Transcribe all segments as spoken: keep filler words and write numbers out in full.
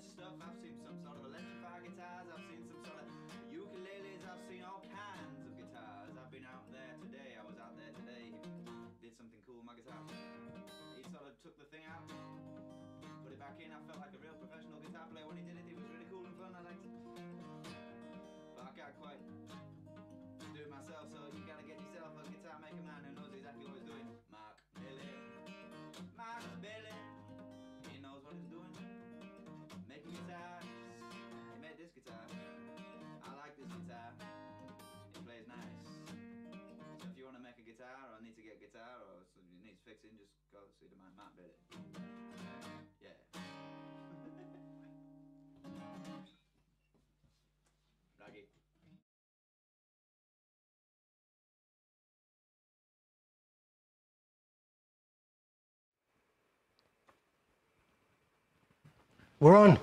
bunch of stuff. I've seen some sort of electrified guitars, I've seen some sort of ukuleles, I've seen all kinds of guitars. I've been out there today, I was out there today, did something cool with my guitar. He sort of took the thing out, put it back in. I felt like a real professional guitar player when he did it. It was really cool and fun, I liked it. But I can't quite do it myself, so you gotta get yourself a guitar maker man who knows exactly what he's doing. Mark Bailey. Mark Bailey. He knows what he's doing, making guitars. He made this guitar, I like this guitar, it plays nice. So if you want to make a guitar or need to get a guitar or something that needs fixing, just go see the man Matt Bailey. Yeah. Raggy. We're on.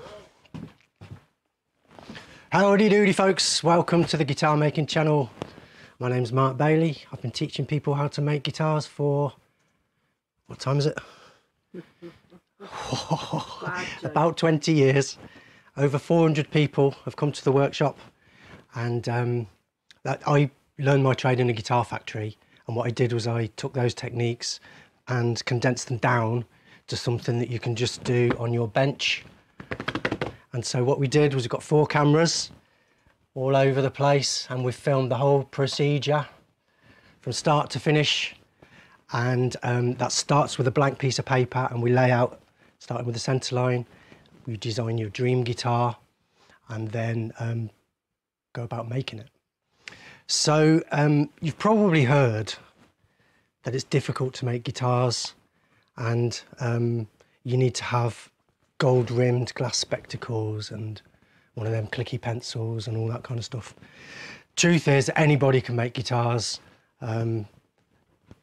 Howdy doody folks, welcome to the guitar making channel. My name's Mark Bailey. I've been teaching people how to make guitars for, what time is it? Oh, about twenty years. Over four hundred people have come to the workshop, and um, that, I learned my trade in a guitar factory, and what I did was I took those techniques and condensed them down to something that you can just do on your bench. And so what we did was we got four cameras all over the place, and we filmed the whole procedure from start to finish. And um, that starts with a blank piece of paper, and we lay out, starting with the center line, we design your dream guitar, and then um, go about making it. So um, you've probably heard that it's difficult to make guitars, and um, you need to have gold-rimmed glass spectacles and one of them clicky pencils and all that kind of stuff. Truth is, anybody can make guitars. Um,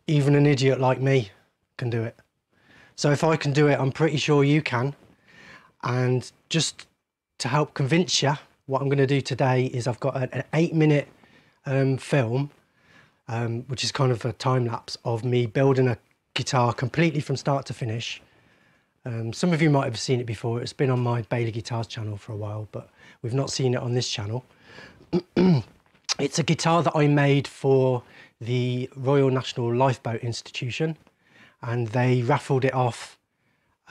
even an idiot like me can do it. So if I can do it, I'm pretty sure you can. And just to help convince you, what I'm going to do today is I've got an eight-minute um, film, um, which is kind of a time-lapse of me building a guitar completely from start to finish. Um, some of you might have seen it before. It's been on my Bailey Guitars channel for a while, but we've not seen it on this channel. It's a guitar that I made for the Royal National Lifeboat Institution, and they raffled it off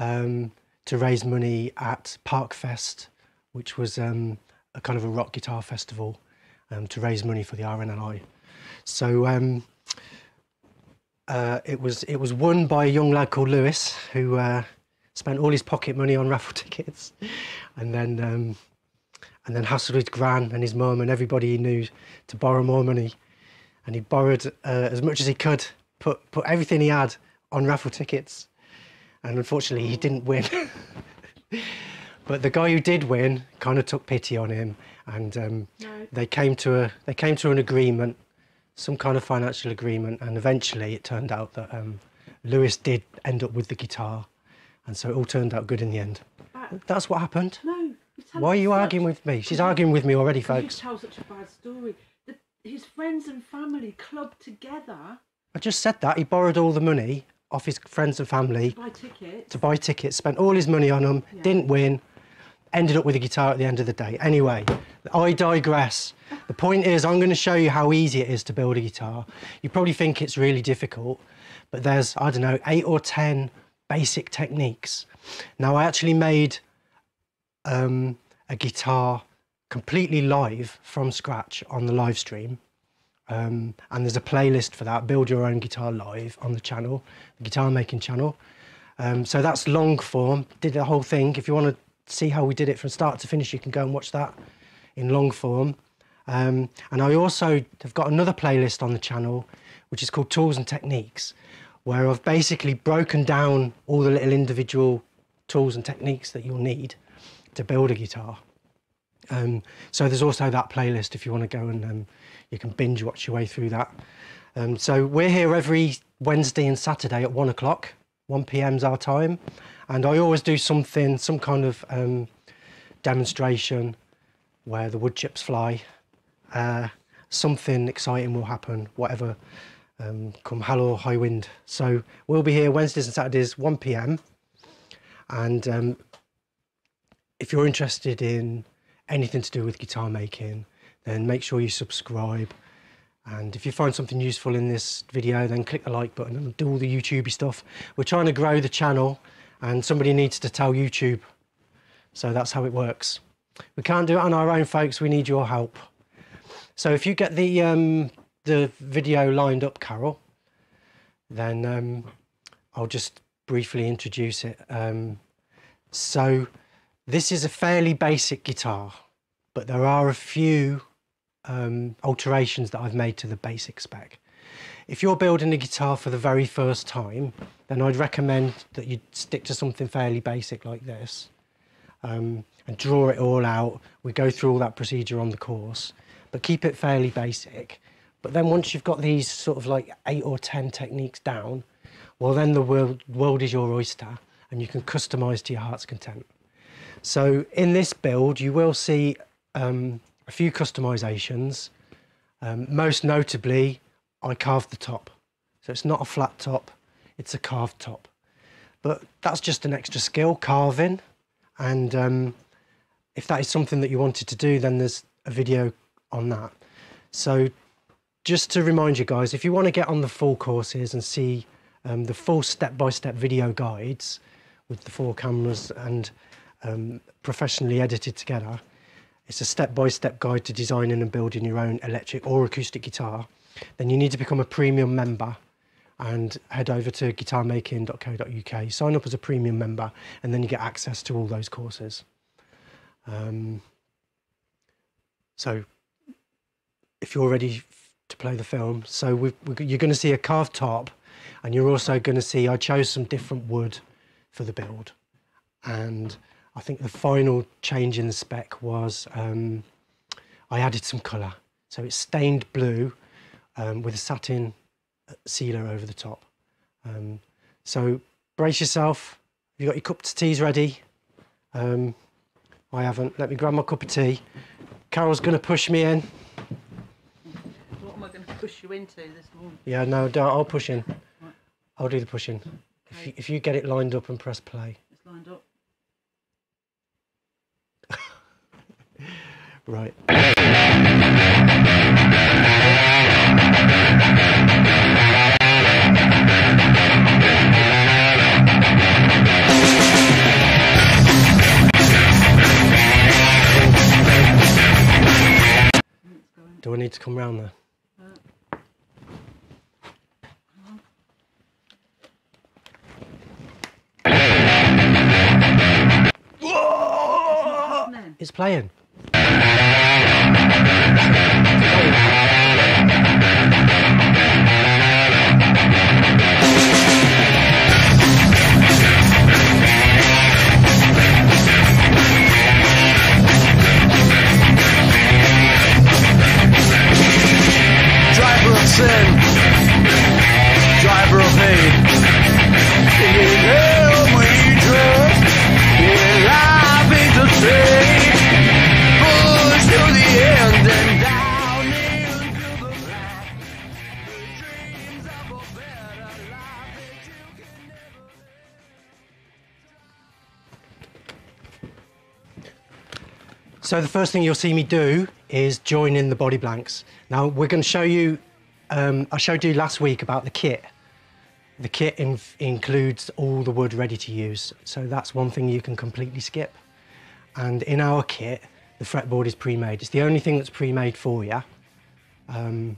um, to raise money at Parkfest, which was um, a kind of a rock guitar festival, um, to raise money for the R N L I. So um, Uh, it was it was won by a young lad called Lewis, who uh, spent all his pocket money on raffle tickets, and then um, and then hassled his gran and his mum and everybody he knew to borrow more money, and he borrowed uh, as much as he could, put put everything he had on raffle tickets, and unfortunately he didn't win. But the guy who did win kind of took pity on him, and um, no. they came to a they came to an agreement. Some kind of financial agreement, and eventually it turned out that um, Lewis did end up with the guitar, and so it all turned out good in the end. Bad. That's what happened. No. Why are you such... arguing with me? She's arguing with me already, folks. You tell such a bad story. The, his friends and family clubbed together. I just said that. He borrowed all the money off his friends and family. To buy tickets. To buy tickets, spent all his money on them, yeah. Didn't win, ended up with a guitar at the end of the day. Anyway, I digress. The point is, I'm going to show you how easy it is to build a guitar. You probably think it's really difficult, but there's, I don't know, eight or ten basic techniques. Now, I actually made um, a guitar completely live from scratch on the live stream. Um, and there's a playlist for that, Build Your Own Guitar Live, on the channel, the guitar making channel. Um, so that's long form, did the whole thing. If you want to see how we did it from start to finish, you can go and watch that in long form. Um, and I also have got another playlist on the channel, which is called Tools and Techniques, where I've basically broken down all the little individual tools and techniques that you'll need to build a guitar. Um, so there's also that playlist if you want to go and um, you can binge watch your way through that. Um, so we're here every Wednesday and Saturday at one o'clock, one p m is our time. And I always do something, some kind of um, demonstration where the wood chips fly. Uh, something exciting will happen, whatever, um, come hell or high wind. So we'll be here Wednesdays and Saturdays, one p m, and um, if you're interested in anything to do with guitar making, then make sure you subscribe. And if you find something useful in this video, then click the like button and do all the YouTubey stuff. We're trying to grow the channel and somebody needs to tell YouTube. So that's how it works. We can't do it on our own, folks. We need your help. So if you get the, um, the video lined up, Carol, then um, I'll just briefly introduce it. Um, so this is a fairly basic guitar, but there are a few Um, alterations that I've made to the basic spec. If you're building a guitar for the very first time, then I'd recommend that you stick to something fairly basic like this um, and draw it all out. We go through all that procedure on the course, but keep it fairly basic. But then once you've got these sort of like eight or ten techniques down, well then the world, world is your oyster and you can customize to your heart's content. So in this build, you will see um, a few customizations. Um, most notably, I carved the top. So it's not a flat top, it's a carved top. But that's just an extra skill, carving. And um, if that is something that you wanted to do, then there's a video on that. So just to remind you guys, if you want to get on the full courses and see um, the full step-by-step video guides with the four cameras and um, professionally edited together, it's a step-by-step guide to designing and building your own electric or acoustic guitar, then you need to become a premium member and head over to guitar making dot co dot U K, sign up as a premium member, and then you get access to all those courses. Um, so if you're ready to play the film, so we've, we've, you're going to see a carved top, and you're also going to see, I chose some different wood for the build. And I think the final change in the spec was um, I added some colour. So it's stained blue um, with a satin sealer over the top. Um, so brace yourself. You've got your cup of teas ready. Um, I haven't. Let me grab my cup of tea. Carol's going to push me in. What am I going to push you into this morning? Yeah, no, don't. I'll push in. Right. I'll do the pushing. Okay. If, you, if you get it lined up and press play. It's lined up. Right. Do I need to come round there? Uh, come on. Whoa! It's playing. Driver of sin, driver of hate, you know we drove, we're live in the trade, push to the end and down into the black, the dreams of a better life that you can never live. So the first thing you'll see me do is join in the body blanks. Now we're going to show you, um, I showed you last week about the kit. The kit in includes all the wood ready to use. So that's one thing you can completely skip. And in our kit, the fretboard is pre-made. It's the only thing that's pre-made for you. Um,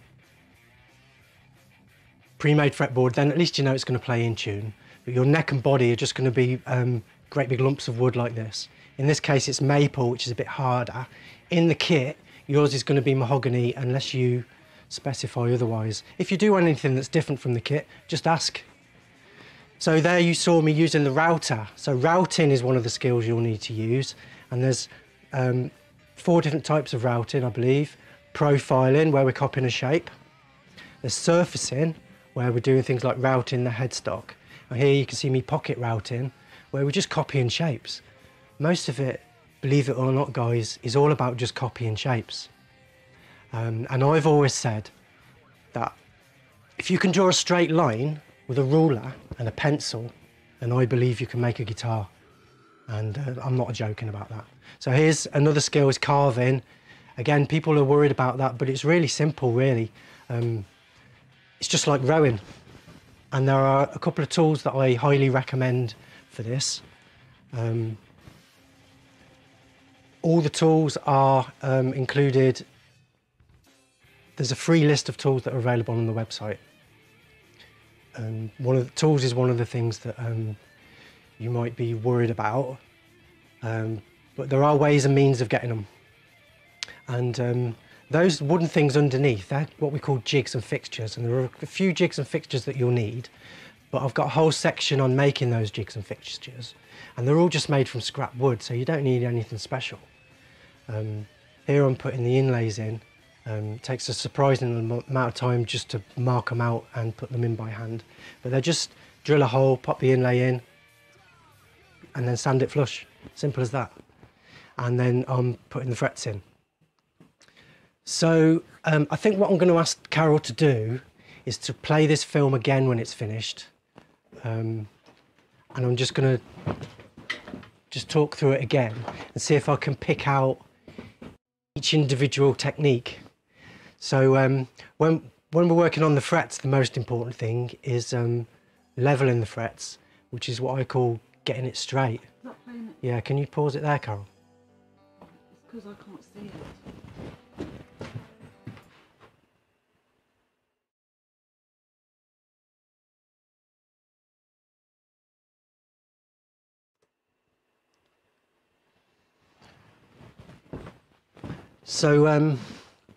pre-made fretboard, then at least you know it's going to play in tune. But your neck and body are just going to be um, great big lumps of wood like this. In this case, it's maple, which is a bit harder. In the kit, yours is going to be mahogany unless you specify otherwise. If you do want anything that's different from the kit, just ask. So there you saw me using the router. So routing is one of the skills you'll need to use. And there's um, four different types of routing, I believe. Profiling, where we're copying a shape. There's surfacing, where we're doing things like routing the headstock. And here you can see me pocket routing, where we're just copying shapes. Most of it, believe it or not, guys, is all about just copying shapes. Um, and I've always said that if you can draw a straight line with a ruler and a pencil, then I believe you can make a guitar. And uh, I'm not joking about that. So here's another skill, is carving. Again, people are worried about that, but it's really simple, really. Um, it's just like rowing. And there are a couple of tools that I highly recommend for this. Um, all the tools are um, included. There's a free list of tools that are available on the website. Um, one of the tools is one of the things that um, you might be worried about, um, but there are ways and means of getting them. And um, those wooden things underneath, they're what we call jigs and fixtures, and there are a few jigs and fixtures that you'll need, but I've got a whole section on making those jigs and fixtures, and they're all just made from scrap wood, so you don't need anything special. Um, here I'm putting the inlays in. Um, it takes a surprising amount of time just to mark them out and put them in by hand, but they just drill a hole, pop the inlay in, and then sand it flush. Simple as that. And then I'm putting the frets in. So um, I think what I'm going to ask Carol to do is to play this film again when it's finished. Um, and I'm just going to just talk through it again and see if I can pick out each individual technique. So um, when, when we're working on the frets, the most important thing is um, leveling the frets, which is what I call getting it straight. Not playing it. Yeah, can you pause it there, Carol? It's because I can't see it. So um,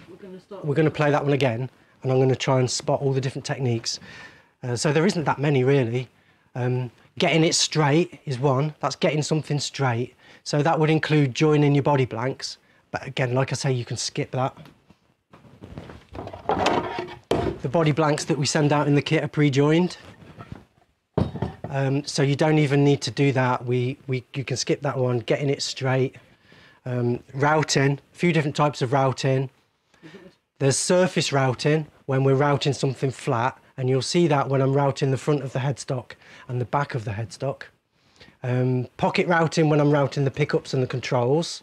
we're going to start we're going to play that one again, and I'm going to try and spot all the different techniques. Uh, so there isn't that many, really. Um, getting it straight is one. That's getting something straight. So that would include joining your body blanks. But again, like I say, you can skip that. The body blanks that we send out in the kit are pre-joined. Um, so you don't even need to do that. We, we, you can skip that one. Getting it straight. Um, routing, a few different types of routing. There's surface routing, when we're routing something flat, and you'll see that when I'm routing the front of the headstock and the back of the headstock. Um, pocket routing, when I'm routing the pickups and the controls.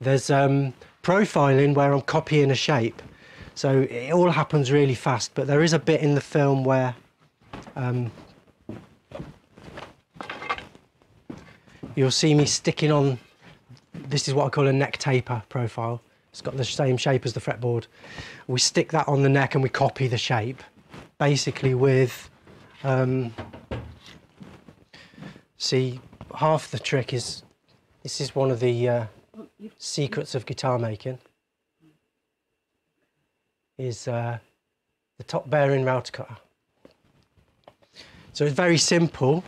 There's um, profiling, where I'm copying a shape. So it all happens really fast, but there is a bit in the film where um, you'll see me sticking on. This is what I call a neck taper profile. It's got the same shape as the fretboard. We stick that on the neck and we copy the shape, basically with, um, see, half the trick is, this is one of the uh, secrets of guitar making, is uh, the top bearing router cutter. So it's very simple.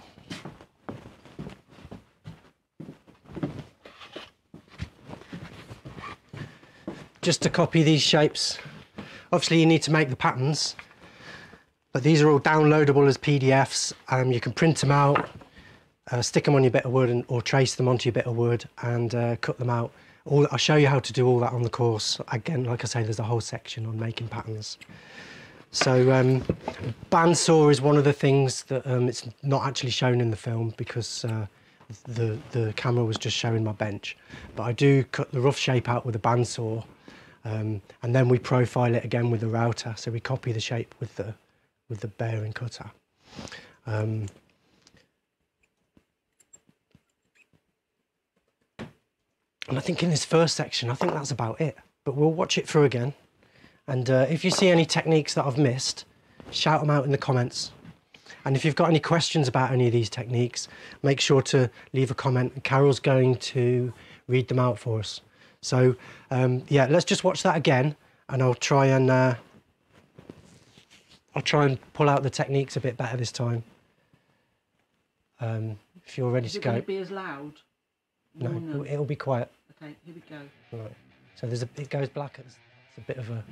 Just to copy these shapes. Obviously you need to make the patterns, but these are all downloadable as P D Fs. Um, you can print them out, uh, stick them on your bit of wood, and, or trace them onto your bit of wood and uh, cut them out. All, I'll show you how to do all that on the course. Again, like I say, there's a whole section on making patterns. So um, bandsaw is one of the things that um, it's not actually shown in the film because uh, the, the camera was just showing my bench. But I do cut the rough shape out with a bandsaw. Um, and then we profile it again with the router, so we copy the shape with the with the bearing cutter. Um, and I think in this first section, I think that's about it. But we'll watch it through again. And uh, if you see any techniques that I've missed, shout them out in the comments. And if you've got any questions about any of these techniques, make sure to leave a comment, and Carol's going to read them out for us. So, um, yeah, let's just watch that again, and I'll try and uh, I'll try and pull out the techniques a bit better this time. Um, if you're ready to go. Is it going to be as loud? No, no, it'll be quiet. Okay, here we go. All right. So there's a, it goes black. It's, it's a bit of a.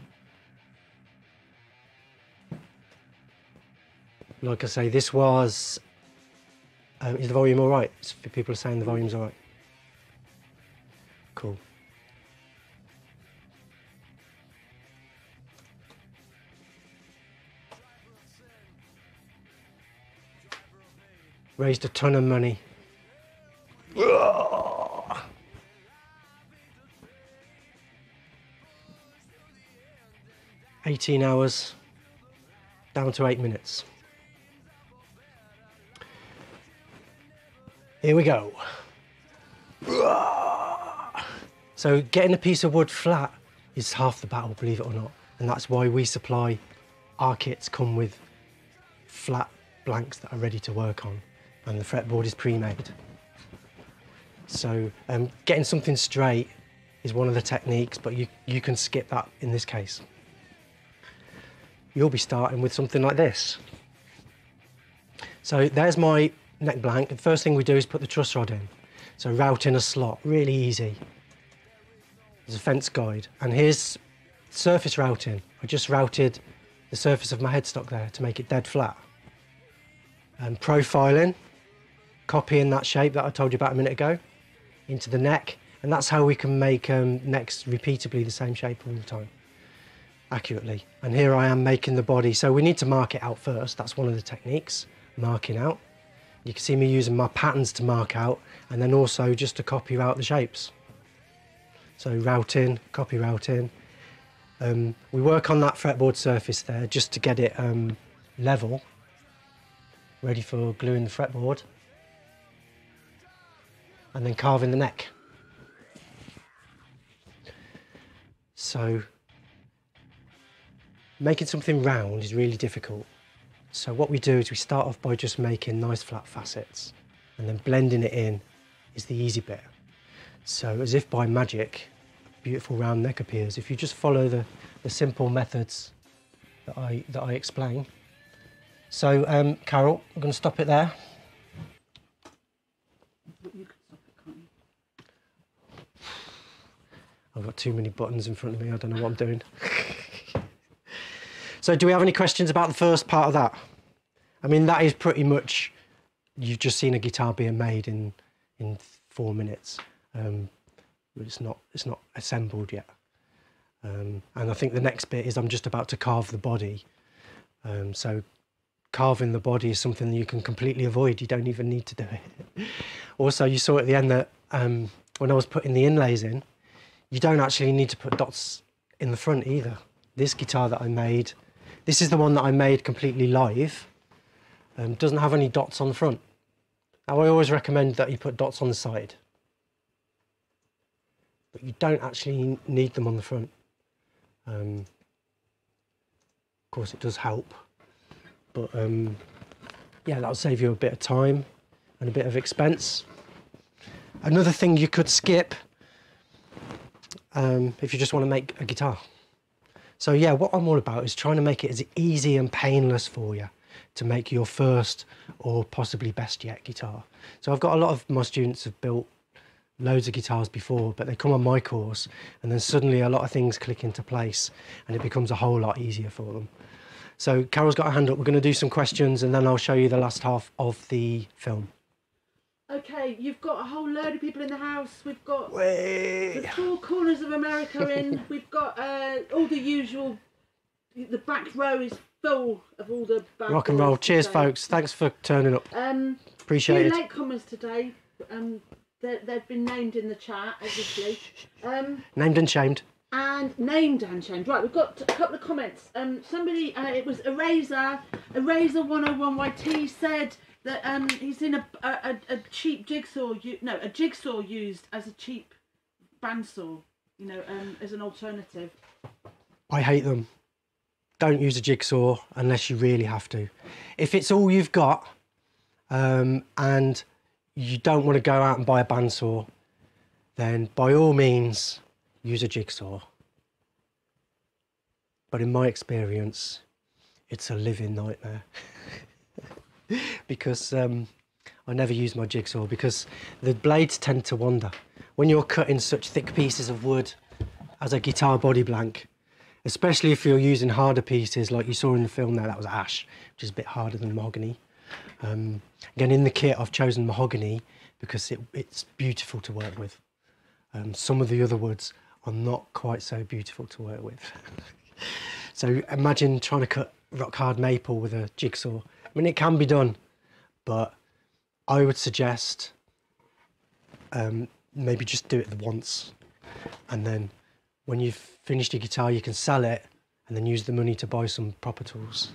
Like I say, this was. Um, is the volume all right? People are saying the volume's all right. Cool. Raised a ton of money. eighteen hours down to eight minutes. Here we go. So getting a piece of wood flat is half the battle, believe it or not. And that's why we supply, our kits come with flat blanks that are ready to work on. And the fretboard is pre-made. So um, getting something straight is one of the techniques, but you, you can skip that in this case. You'll be starting with something like this. So there's my neck blank. The first thing we do is put the truss rod in. So route in a slot, really easy. There's a fence guide. And here's surface routing. I just routed the surface of my headstock there to make it dead flat. And profiling, copying that shape that I told you about a minute ago into the neck. And that's how we can make um, necks repeatably the same shape all the time, accurately. And here I am making the body. So we need to mark it out first. That's one of the techniques, marking out. You can see me using my patterns to mark out and then also just to copy out the shapes. So routing, copy routing. Um, we work on that fretboard surface there just to get it um, level, ready for gluing the fretboard. And then carving the neck. So making something round is really difficult. So what we do is we start off by just making nice flat facets and then blending it in is the easy bit. So as if by magic, a beautiful round neck appears. If you just follow the, the simple methods that I, that I explain. So um, Carol, I'm going to stop it there. I've got too many buttons in front of me, I don't know what I'm doing. So do we have any questions about the first part of that? I mean, that is pretty much, you've just seen a guitar being made in, in four minutes. Um, but it's not, it's not assembled yet. Um, and I think the next bit is I'm just about to carve the body. Um, so carving the body is something that you can completely avoid. You don't even need to do it. Also, you saw at the end that um, when I was putting the inlays in, you don't actually need to put dots in the front either. This guitar that I made, this is the one that I made completely live, um, doesn't have any dots on the front. Now I always recommend that you put dots on the side, but you don't actually need them on the front. Um, of course it does help, but um, yeah, that'll save you a bit of time and a bit of expense. Another thing you could skip Um, if you just want to make a guitar. So yeah, what I'm all about is trying to make it as easy and painless for you to make your first or possibly best yet guitar. So I've got a lot of my students have built loads of guitars before, but they come on my course and then suddenly a lot of things click into place and it becomes a whole lot easier for them. So Carol's got her hand up. We're going to do some questions and then I'll show you the last half of the film. Okay, you've got a whole load of people in the house. We've got Wait. the four corners of America in. We've got uh, all the usual. The back row is full of all the bad rock and roll. Cheers, today. folks. Thanks for turning up. Um, Appreciate it. Late comers today. Um, they've been named in the chat, obviously. Um, named and shamed. And named and shamed. Right, we've got a couple of comments. Um, somebody, uh, it was Eraser, Eraser one oh one Y T said. That, um, he's in a, a, a cheap jigsaw, no, a jigsaw used as a cheap bandsaw, you know, um, as an alternative. I hate them. Don't use a jigsaw unless you really have to. If it's all you've got um, and you don't want to go out and buy a bandsaw, then by all means, use a jigsaw. But in my experience, it's a living nightmare. Because um, I never use my jigsaw because the blades tend to wander. When you're cutting such thick pieces of wood as a guitar body blank, especially if you're using harder pieces like you saw in the film there, that was ash, which is a bit harder than mahogany. Um, again, in the kit, I've chosen mahogany because it, it's beautiful to work with. Um, some of the other woods are not quite so beautiful to work with. So imagine trying to cut rock hard maple with a jigsaw. I mean, it can be done, but I would suggest um, maybe just do it once. And then when you've finished your guitar, you can sell it and then use the money to buy some proper tools.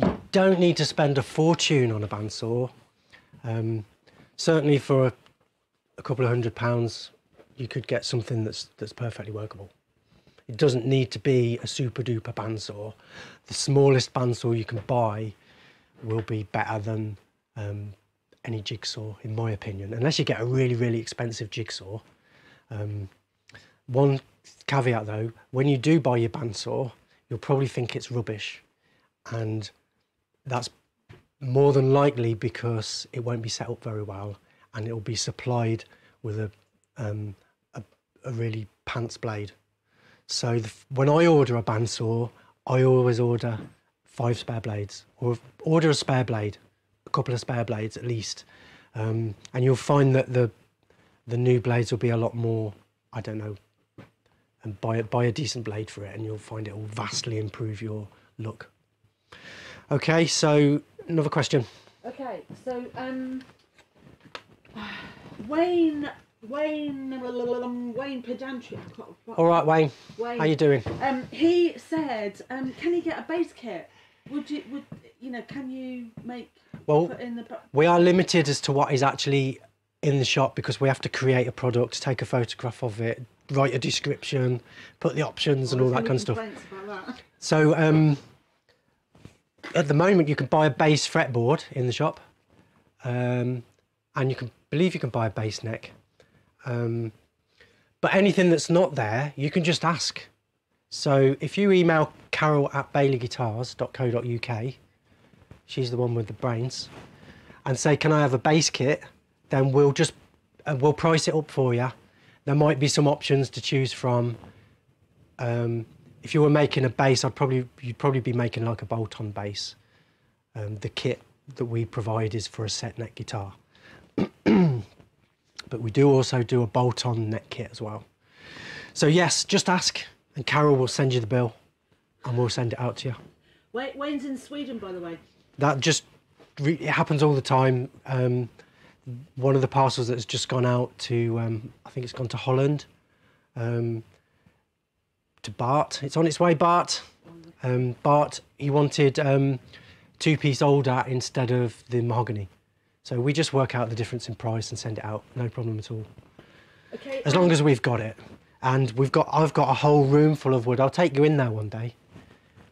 You don't need to spend a fortune on a bandsaw. Um, certainly for a, a couple of hundred pounds, you could get something that's, that's perfectly workable. It doesn't need to be a super duper bandsaw. The smallest bandsaw you can buy will be better than um, any jigsaw, in my opinion, unless you get a really, really expensive jigsaw. Um, one caveat though, when you do buy your bandsaw, you'll probably think it's rubbish. And that's more than likely because it won't be set up very well, and it'll be supplied with a, um, a, a really pants blade. So the, when I order a bandsaw, I always order five spare blades, or order a spare blade, a couple of spare blades at least. Um, and you'll find that the, the new blades will be a lot more, I don't know, and buy, buy a decent blade for it, and you'll find it will vastly improve your look. Okay, so another question. Okay, so um, Wayne, Wayne, Wayne Pedantry. All right, Wayne. Wayne. How you doing? Um, he said, um, can he get a bass kit? Would you, would you know? Can you make? Well, put in the... we are limited as to what is actually in the shop because we have to create a product, take a photograph of it, write a description, put the options, and all that kind of stuff. About that. So. Um, At the moment, you can buy a bass fretboard in the shop, um, and you can believe you can buy a bass neck. Um, but anything that's not there, you can just ask. So if you email Carol at Bailey Guitars dot co dot U K, she's the one with the brains, and say, "Can I have a bass kit?" Then we'll just uh, we'll price it up for you. There might be some options to choose from. Um, If you were making a bass, I'd probably you'd probably be making like a bolt-on bass. Um, the kit that we provide is for a set neck guitar, but we do also do a bolt-on neck kit as well. So yes, just ask, and Carol will send you the bill, and we'll send it out to you. Wait, Wayne's in Sweden, by the way. That just re it happens all the time. Um, one of the parcels that's just gone out to, um, I think it's gone to Holland. Um, To Bart, it's on its way, Bart. Um, Bart, he wanted um, two-piece older instead of the mahogany, so we just work out the difference in price and send it out, no problem at all. Okay. As long as we've got it, and we've got, I've got a whole room full of wood. I'll take you in there one day,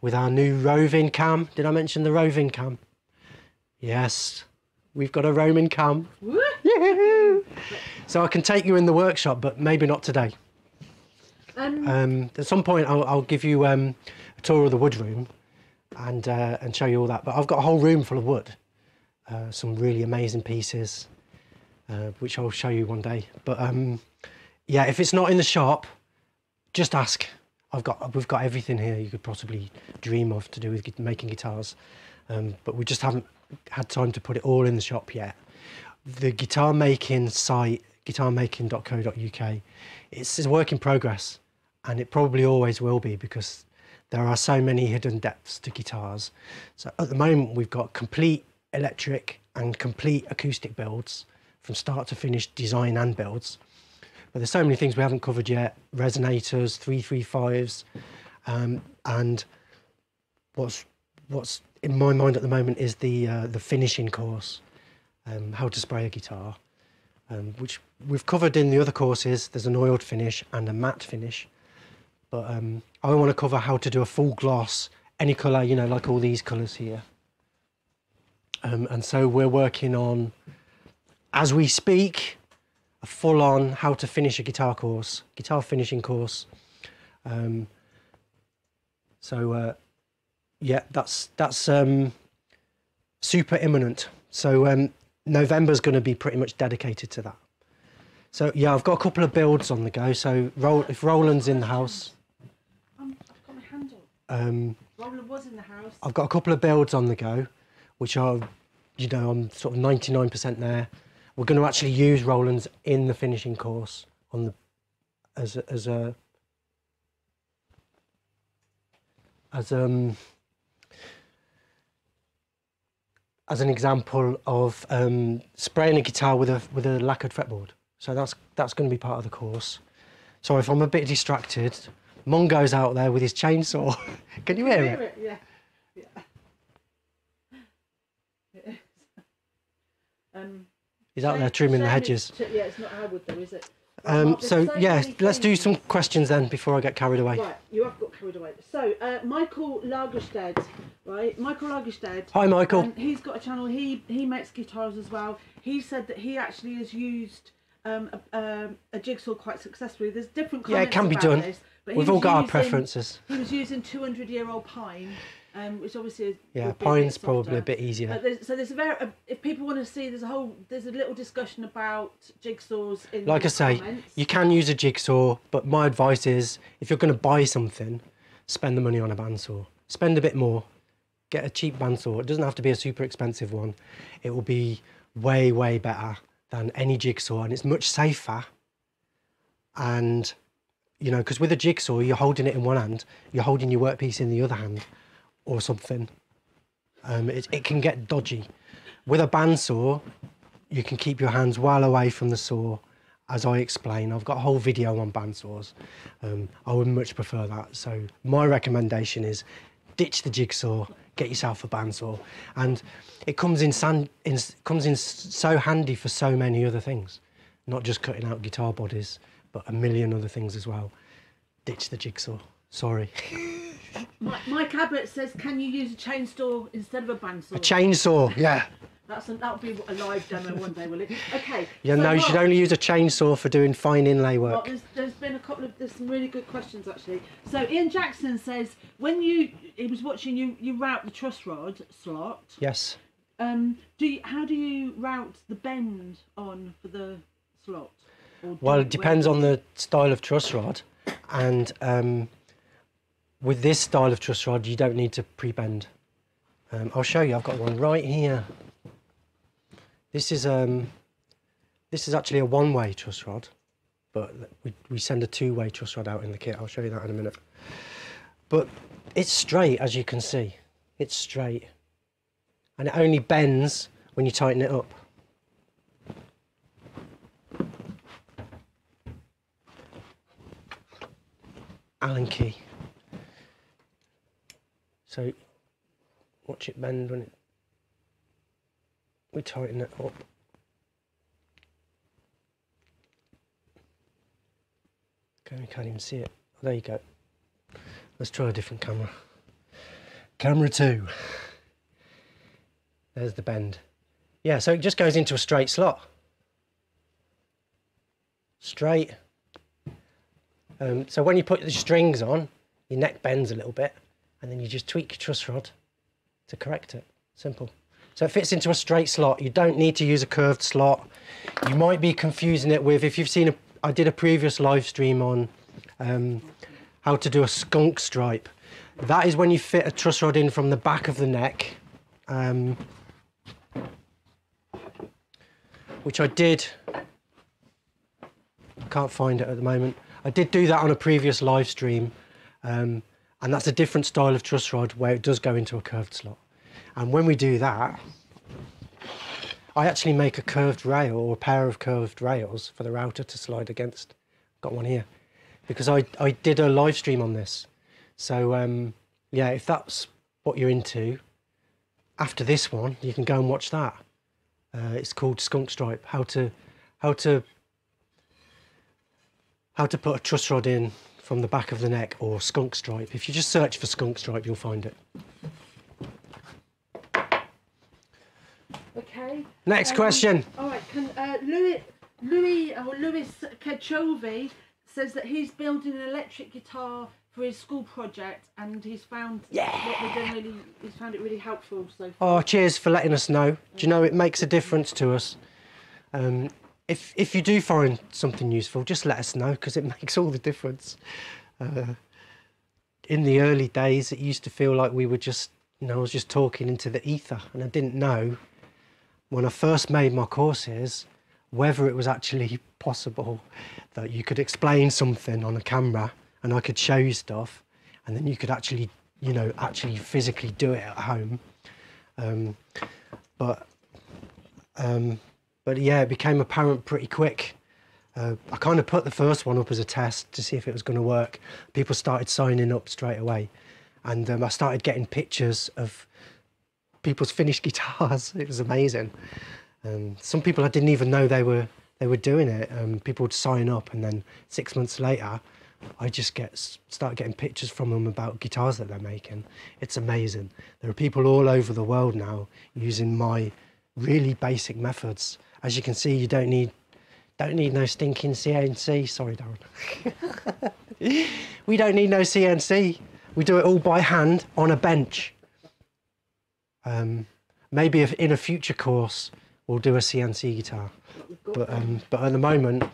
with our new roving cam. Did I mention the roving cam? Yes, we've got a roaming cam. Woo-hoo! So I can take you in the workshop, but maybe not today. Um, um, at some point, I'll, I'll give you um, a tour of the wood room and uh, and show you all that. But I've got a whole room full of wood, uh, some really amazing pieces, uh, which I'll show you one day. But um, yeah, if it's not in the shop, just ask. I've got we've got everything here you could possibly dream of to do with making guitars, um, but we just haven't had time to put it all in the shop yet. The guitar making site, guitar making dot co dot U K, it's a work in progress. And it probably always will be because there are so many hidden depths to guitars. So at the moment, we've got complete electric and complete acoustic builds from start to finish, design and builds. But there's so many things we haven't covered yet. Resonators, three three fives, um, and what's, what's in my mind at the moment is the, uh, the finishing course, um, how to spray a guitar, um, which we've covered in the other courses. There's an oiled finish and a matte finish. But um, I want to cover how to do a full gloss, any colour, you know, like all these colours here. Um, and so we're working on, as we speak, a full-on how to finish a guitar course, guitar finishing course. Um, so, uh, yeah, that's, that's um, super imminent. So um, November's going to be pretty much dedicated to that. So, yeah, I've got a couple of builds on the go. So Ro if Roland's in the house... I've got my handle. Um, Roland was in the house. I've got a couple of builds on the go, which are, you know, I'm sort of ninety-nine percent there. We're going to actually use Roland's in the finishing course on the as a, as a as um as an example of um, spraying a guitar with a with a lacquered fretboard. So that's that's going to be part of the course. So if I'm a bit distracted, Mungo's out there with his chainsaw. Can you hear, Can you hear it? it? Yeah. Yeah. um, He's out there trimming the hedges. It's, yeah, it's not hardwood though, is it? Um, so, yeah, let's do some questions then before I get carried away. Right, you have got carried away. So, uh, Michael Lagerstedt, right? Michael Lagerstedt. Hi, Michael. Um, he's got a channel. He he makes guitars as well. He said that he actually has used um, a, um, a jigsaw quite successfully. There's different kinds of. Yeah, it can be done. This, but We've all got using, our preferences. He was using two hundred year old pine, um, which obviously is. Yeah, pine's a probably a bit easier. But there's, so, there's a very. Uh, if people want to see, there's a whole. There's a little discussion about jigsaws in. Like the I say, comments. You can use a jigsaw, but my advice is if you're going to buy something, spend the money on a bandsaw. Spend a bit more. Get a cheap bandsaw. It doesn't have to be a super expensive one. It will be way, way better than any jigsaw, and it's much safer. And, you know, because with a jigsaw, you're holding it in one hand, you're holding your workpiece in the other hand, or something. Um, it, it can get dodgy. With a bandsaw, you can keep your hands well away from the saw, as I explain. I've got a whole video on bandsaws. Um, I would much prefer that. So my recommendation is ditch the jigsaw. Get yourself a bandsaw, and it comes in, san in, comes in so handy for so many other things, not just cutting out guitar bodies, but a million other things as well. Ditch the jigsaw. Sorry. Mike, Mike Abbott says, "Can you use a chainsaw instead of a bandsaw?" A chainsaw, yeah. That's a, that'll be a live demo one day, will it? Okay. Yeah, so no, Mark, you should only use a chainsaw for doing fine inlay work. Mark, there's, there's been a couple of there's some really good questions actually. So Ian Jackson says, when you he was watching you you route the truss rod slot. Yes. Um, do you, how do you route the bend on for the slot? Or well, it depends on the style of truss rod, and um, with this style of truss rod, you don't need to pre-bend. Um, I'll show you. I've got one right here. This is um, this is actually a one-way truss rod, but we, we send a two-way truss rod out in the kit. I'll show you that in a minute. But it's straight, as you can see. It's straight, and it only bends when you tighten it up. Allen key. So watch it bend when it. We tighten it up. Okay, we can't even see it. Oh, there you go. Let's try a different camera. Camera two. There's the bend. Yeah, so it just goes into a straight slot. Straight. Um, so when you put the strings on, your neck bends a little bit, and then you just tweak your truss rod to correct it. Simple. So it fits into a straight slot. You don't need to use a curved slot. You might be confusing it with, if you've seen, a, I did a previous live stream on um, how to do a skunk stripe. That is when you fit a truss rod in from the back of the neck, um, which I did. I can't find it at the moment. I did do that on a previous live stream, um, and that's a different style of truss rod where it does go into a curved slot. And when we do that, I actually make a curved rail or a pair of curved rails for the router to slide against. Got one here, because I, I did a live stream on this. So um, yeah, if that's what you're into, after this one, you can go and watch that. Uh, it's called Skunk Stripe, how to, how to, how to put a truss rod in from the back of the neck, or skunk stripe. If you just search for skunk stripe, you'll find it. Okay. Next um, question. All right. Can, uh, Louis, Louis, or Louis Kachouvi says that he's building an electric guitar for his school project, and he's found yeah. what we're doing really, he's found it really helpful so far. Oh, cheers for letting us know. Do you know it makes a difference to us? Um, if if you do find something useful, just let us know, because it makes all the difference. Uh, in the early days, it used to feel like we were just, you know, I was just talking into the ether, and I didn't know. When I first made my courses, whether it was actually possible that you could explain something on a camera and I could show you stuff, and then you could actually, you know, actually physically do it at home. Um, but, um, but yeah, it became apparent pretty quick Uh, I kind of put the first one up as a test to see if it was going to work. People started signing up straight away, and um, I started getting pictures of people's finished guitars. It was amazing. Um, some people I didn't even know they were they were doing it. Um, people would sign up, and then six months later, I just get start getting pictures from them about guitars that they're making. It's amazing. There are people all over the world now using my really basic methods. As you can see, you don't need. Don't need no stinking C N C. Sorry, Darren. We don't need no C N C. We do it all by hand on a bench. Um, maybe if in a future course we'll do a C N C guitar, but um, but at the moment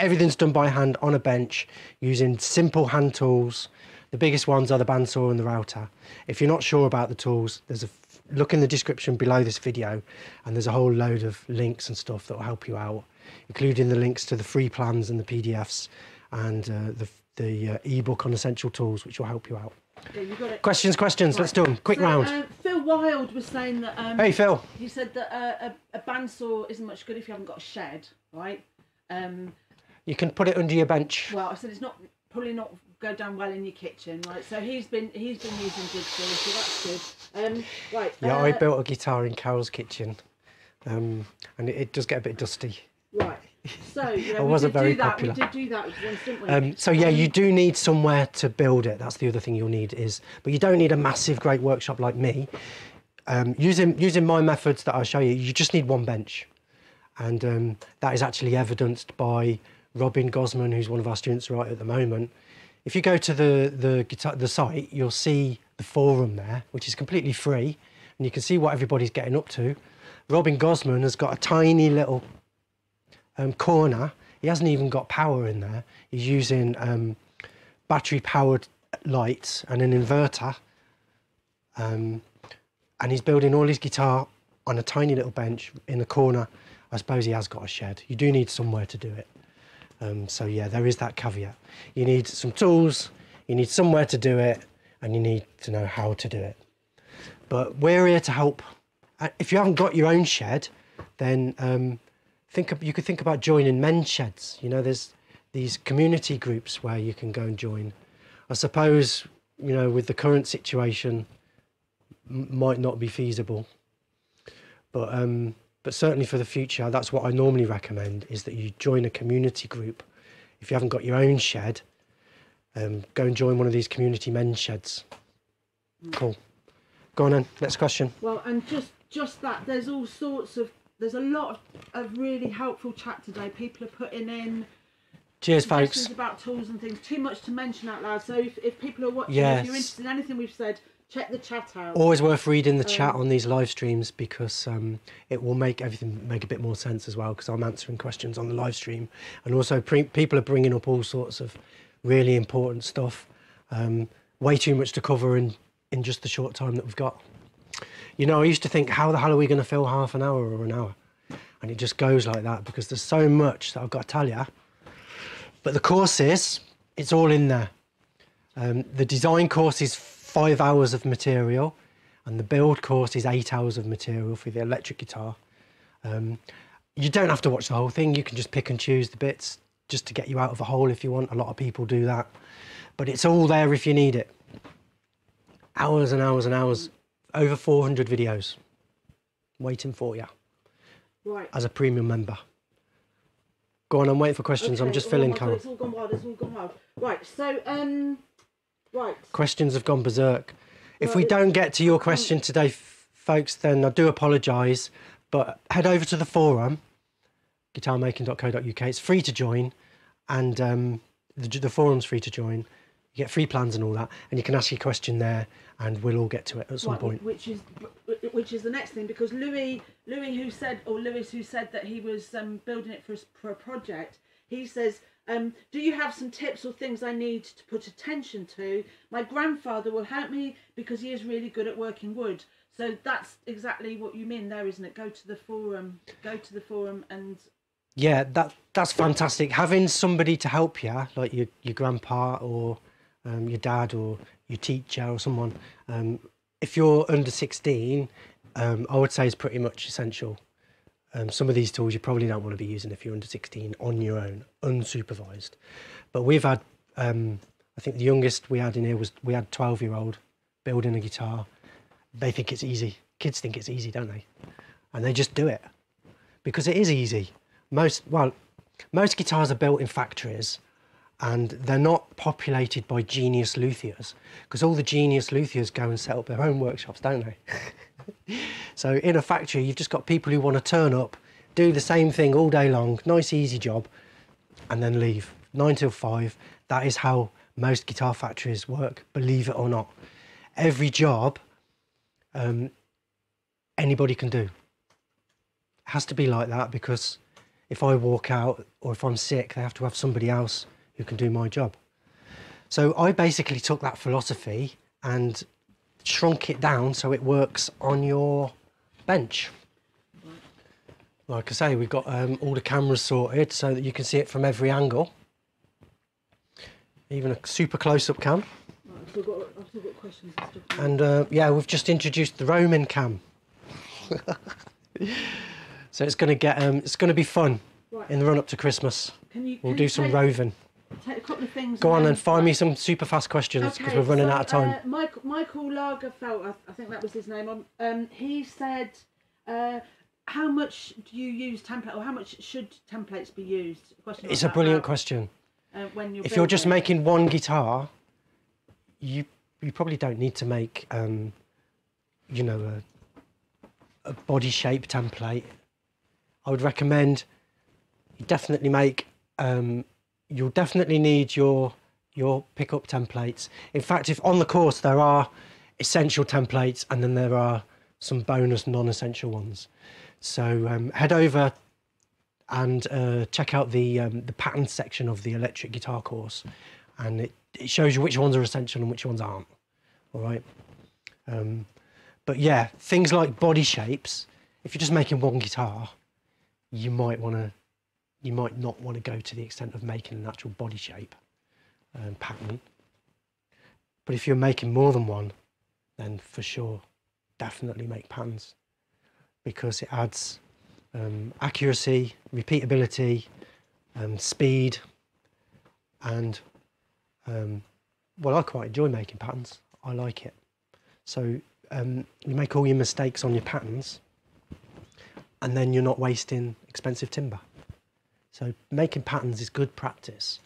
everything's done by hand on a bench using simple hand tools. The biggest ones are the bandsaw and the router. If you're not sure about the tools, there's a look in the description below this video, and there's a whole load of links and stuff that will help you out, including the links to the free plans and the P D Fs and uh, the, the uh, ebook on essential tools, which will help you out. Yeah, you got it. Questions, questions, right. Let's do them. Quick so, round. Um, Phil Wilde was saying that... Um, hey, Phil. He said that uh, a, a bandsaw isn't much good if you haven't got a shed, right? Um, you can put it under your bench. Well, I said it's not probably not go down well in your kitchen, right? So he's been he's been using Bigsby, so that's good. Um, right. Yeah, uh, I built a guitar in Carol's kitchen, um, and it, it does get a bit dusty. Right, so yeah, I wasn't very popular. We did do that once, didn't we? Um, so yeah, you do need somewhere to build it. That's the other thing you'll need is, but you don't need a massive, great workshop like me. Um, using using my methods that I'll show you, you just need one bench, and um, that is actually evidenced by Robin Gosman, who's one of our students right at the moment. If you go to the the guitar the site, you'll see the forum there, which is completely free, and you can see what everybody's getting up to. Robin Gosman has got a tiny little Um, corner. He hasn't even got power in there. He's using um, battery powered lights and an inverter, um, and he's building all his guitar on a tiny little bench in the corner. I suppose he has got a shed. You do need somewhere to do it, um, so yeah, there is that caveat. You need some tools, you need somewhere to do it, and you need to know how to do it. But we're here to help. If you haven't got your own shed, then um, Think of, you could think about joining men's sheds. You know, there's these community groups where you can go and join. I suppose, you know, with the current situation, m might not be feasible. But, um, but certainly for the future, that's what I normally recommend, is that you join a community group. If you haven't got your own shed, um, go and join one of these community men's sheds. Mm. Cool. Go on then, next question. Well, and just, just that, there's all sorts of... There's a lot of, of really helpful chat today. People are putting in Cheers, questions folks. about tools and things. Too much to mention out loud. So if, if people are watching, yes. If you're interested in anything we've said, check the chat out. Always worth reading the um, chat on these live streams, because um, it will make everything make a bit more sense as well, because I'm answering questions on the live stream. And also pre people are bringing up all sorts of really important stuff. Um, way too much to cover in, in just the short time that we've got. You know, I used to think, how the hell are we going to fill half an hour or an hour? And it just goes like that, because there's so much that I've got to tell you. But the courses, it's all in there. Um, the design course is five hours of material, and the build course is eight hours of material for the electric guitar. Um, you don't have to watch the whole thing. You can just pick and choose the bits just to get you out of a hole if you want. A lot of people do that. But it's all there if you need it. Hours and hours and hours. Over four hundred videos waiting for you, right? As a premium member. Go on, I'm waiting for questions. Okay, I'm just filling, Carol. It's all gone wild. It's all gone wild. Right. So, um, right. Questions have gone berserk. If right, we don't get to your question today, folks, then I do apologise. But head over to the forum, guitar making dot co dot U K. It's free to join, and um, the, the forum's free to join. You get free plans and all that, and you can ask your question there, and we'll all get to it at some right, point. Which is, which is the next thing, because Louis, Louis who said, or Lewis who said that he was um, building it for a, for a project, he says, um, do you have some tips or things I need to put attention to? My grandfather will help me because he is really good at working wood. So that's exactly what you mean there, isn't it? Go to the forum, go to the forum and... Yeah, that that's fantastic. Having somebody to help you, like your, your grandpa or... Um, your dad or your teacher or someone. Um, if you're under sixteen, um, I would say it's pretty much essential. Um, some of these tools you probably don't want to be using if you're under sixteen on your own, unsupervised. But we've had, um, I think the youngest we had in here was, we had a twelve year old building a guitar. They think it's easy. Kids think it's easy, don't they? And they just do it because it is easy. Most, well, most guitars are built in factories and they're not populated by genius luthiers, because all the genius luthiers go and set up their own workshops, don't they? So in a factory, you've just got people who want to turn up, do the same thing all day long, nice easy job, and then leave. Nine till five, that is how most guitar factories work, believe it or not. Every job um, anybody can do. It has to be like that, because if I walk out or if I'm sick, they have to have somebody else who can do my job. So I basically took that philosophy and shrunk it down so it works on your bench. Like I say, we've got um, all the cameras sorted so that you can see it from every angle. Even a super close-up cam. Right, I've still got, I've still got questions and stuff. And uh, yeah, we've just introduced the roaming cam. So it's going to get um, it's going to be fun, right, in the run-up to Christmas. Can you, we'll can do you some take, roving. Take a couple of things. Go and on then, and find me some super fast questions, because okay, we're running so, out of time. Uh, Michael, Michael Lagerstedt, I think that was his name. Um, he said, uh, "How much do you use template, or how much should templates be used?" Question it's a brilliant about, question. Uh, when you're if you're just making one guitar, you you probably don't need to make um, you know a, a body shape template. I would recommend you definitely make um, you'll definitely need your your pickup templates. In fact, if on the course there are essential templates and then there are some bonus non-essential ones. So um, head over and uh, check out the um, the pattern section of the electric guitar course, and it, it shows you which ones are essential and which ones aren't. All right, um, but yeah, things like body shapes. If you're just making one guitar, you might want to, you might not want to go to the extent of making an actual body shape um, pattern. But if you're making more than one, then for sure, definitely make patterns, because it adds um, accuracy, repeatability, um, speed, and um, well, I quite enjoy making patterns. I like it. So um, you make all your mistakes on your patterns, and then you're not wasting expensive timber. So making patterns is good practice,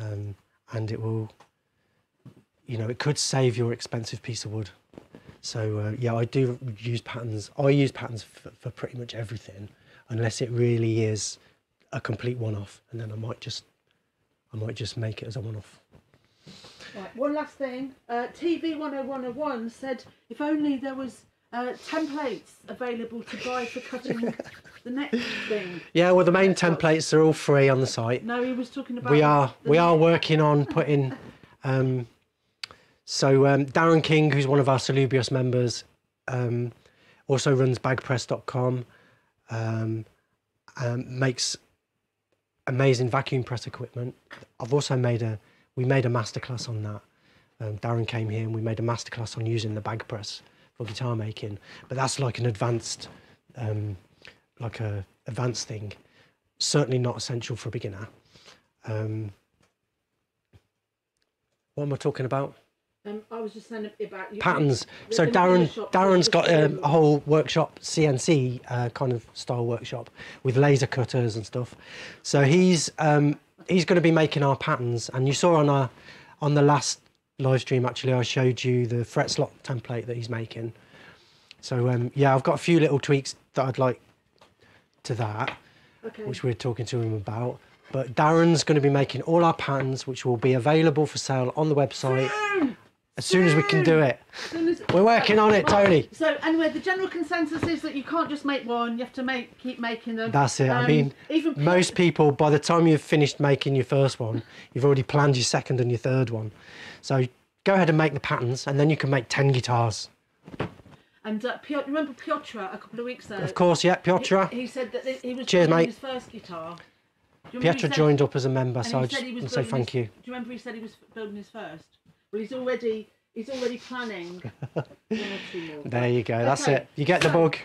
um, and it will, you know, it could save your expensive piece of wood. So uh, yeah, I do use patterns. I use patterns for, for pretty much everything, unless it really is a complete one-off, and then I might just, I might just make it as a one-off. Right, one last thing. Uh, T V one oh one oh one said, if only there was Uh, templates available to buy for cutting the next thing. Yeah, well, the main templates are all free on the site. No, he was talking about. We are we are working on putting. Um, so um, Darren King, who's one of our Salubrious members, um, also runs Bagpress dot com, um, um, makes amazing vacuum press equipment. I've also made a we made a masterclass on that. Um, Darren came here and we made a masterclass on using the bag press for guitar making, but that's like an advanced, um, like a advanced thing. Certainly not essential for a beginner. Um, what am I talking about? Um, I was just saying about you patterns. So Darren, Darren's got um, a whole workshop, C N C uh, kind of style workshop with laser cutters and stuff. So he's um, he's going to be making our patterns, and you saw on our on the last live stream actually I showed you the fret slot template that he's making. So um yeah, I've got a few little tweaks that I'd like to that, okay, which we're talking to him about, but Darren's going to be making all our patterns, which will be available for sale on the website soon, as soon, soon as we can do it. As, we're working on it, Tony. Right. So anyway, the general consensus is that you can't just make one, you have to make keep making them. That's it. Um, I mean, even most people, by the time you've finished making your first one, you've already planned your second and your third one. So go ahead and make the patterns, and then you can make ten guitars. And uh, Piotr, remember Piotr a couple of weeks ago? Of course, yeah, Piotr. He, he said that he was Cheers, mate. His first guitar. Piotr joined he, up as a member, so I just want to say thank his, you. Do you remember he said he was building his first? Well, he's already he's already planning. One or two more. There you go. Okay. That's it. You get the bug.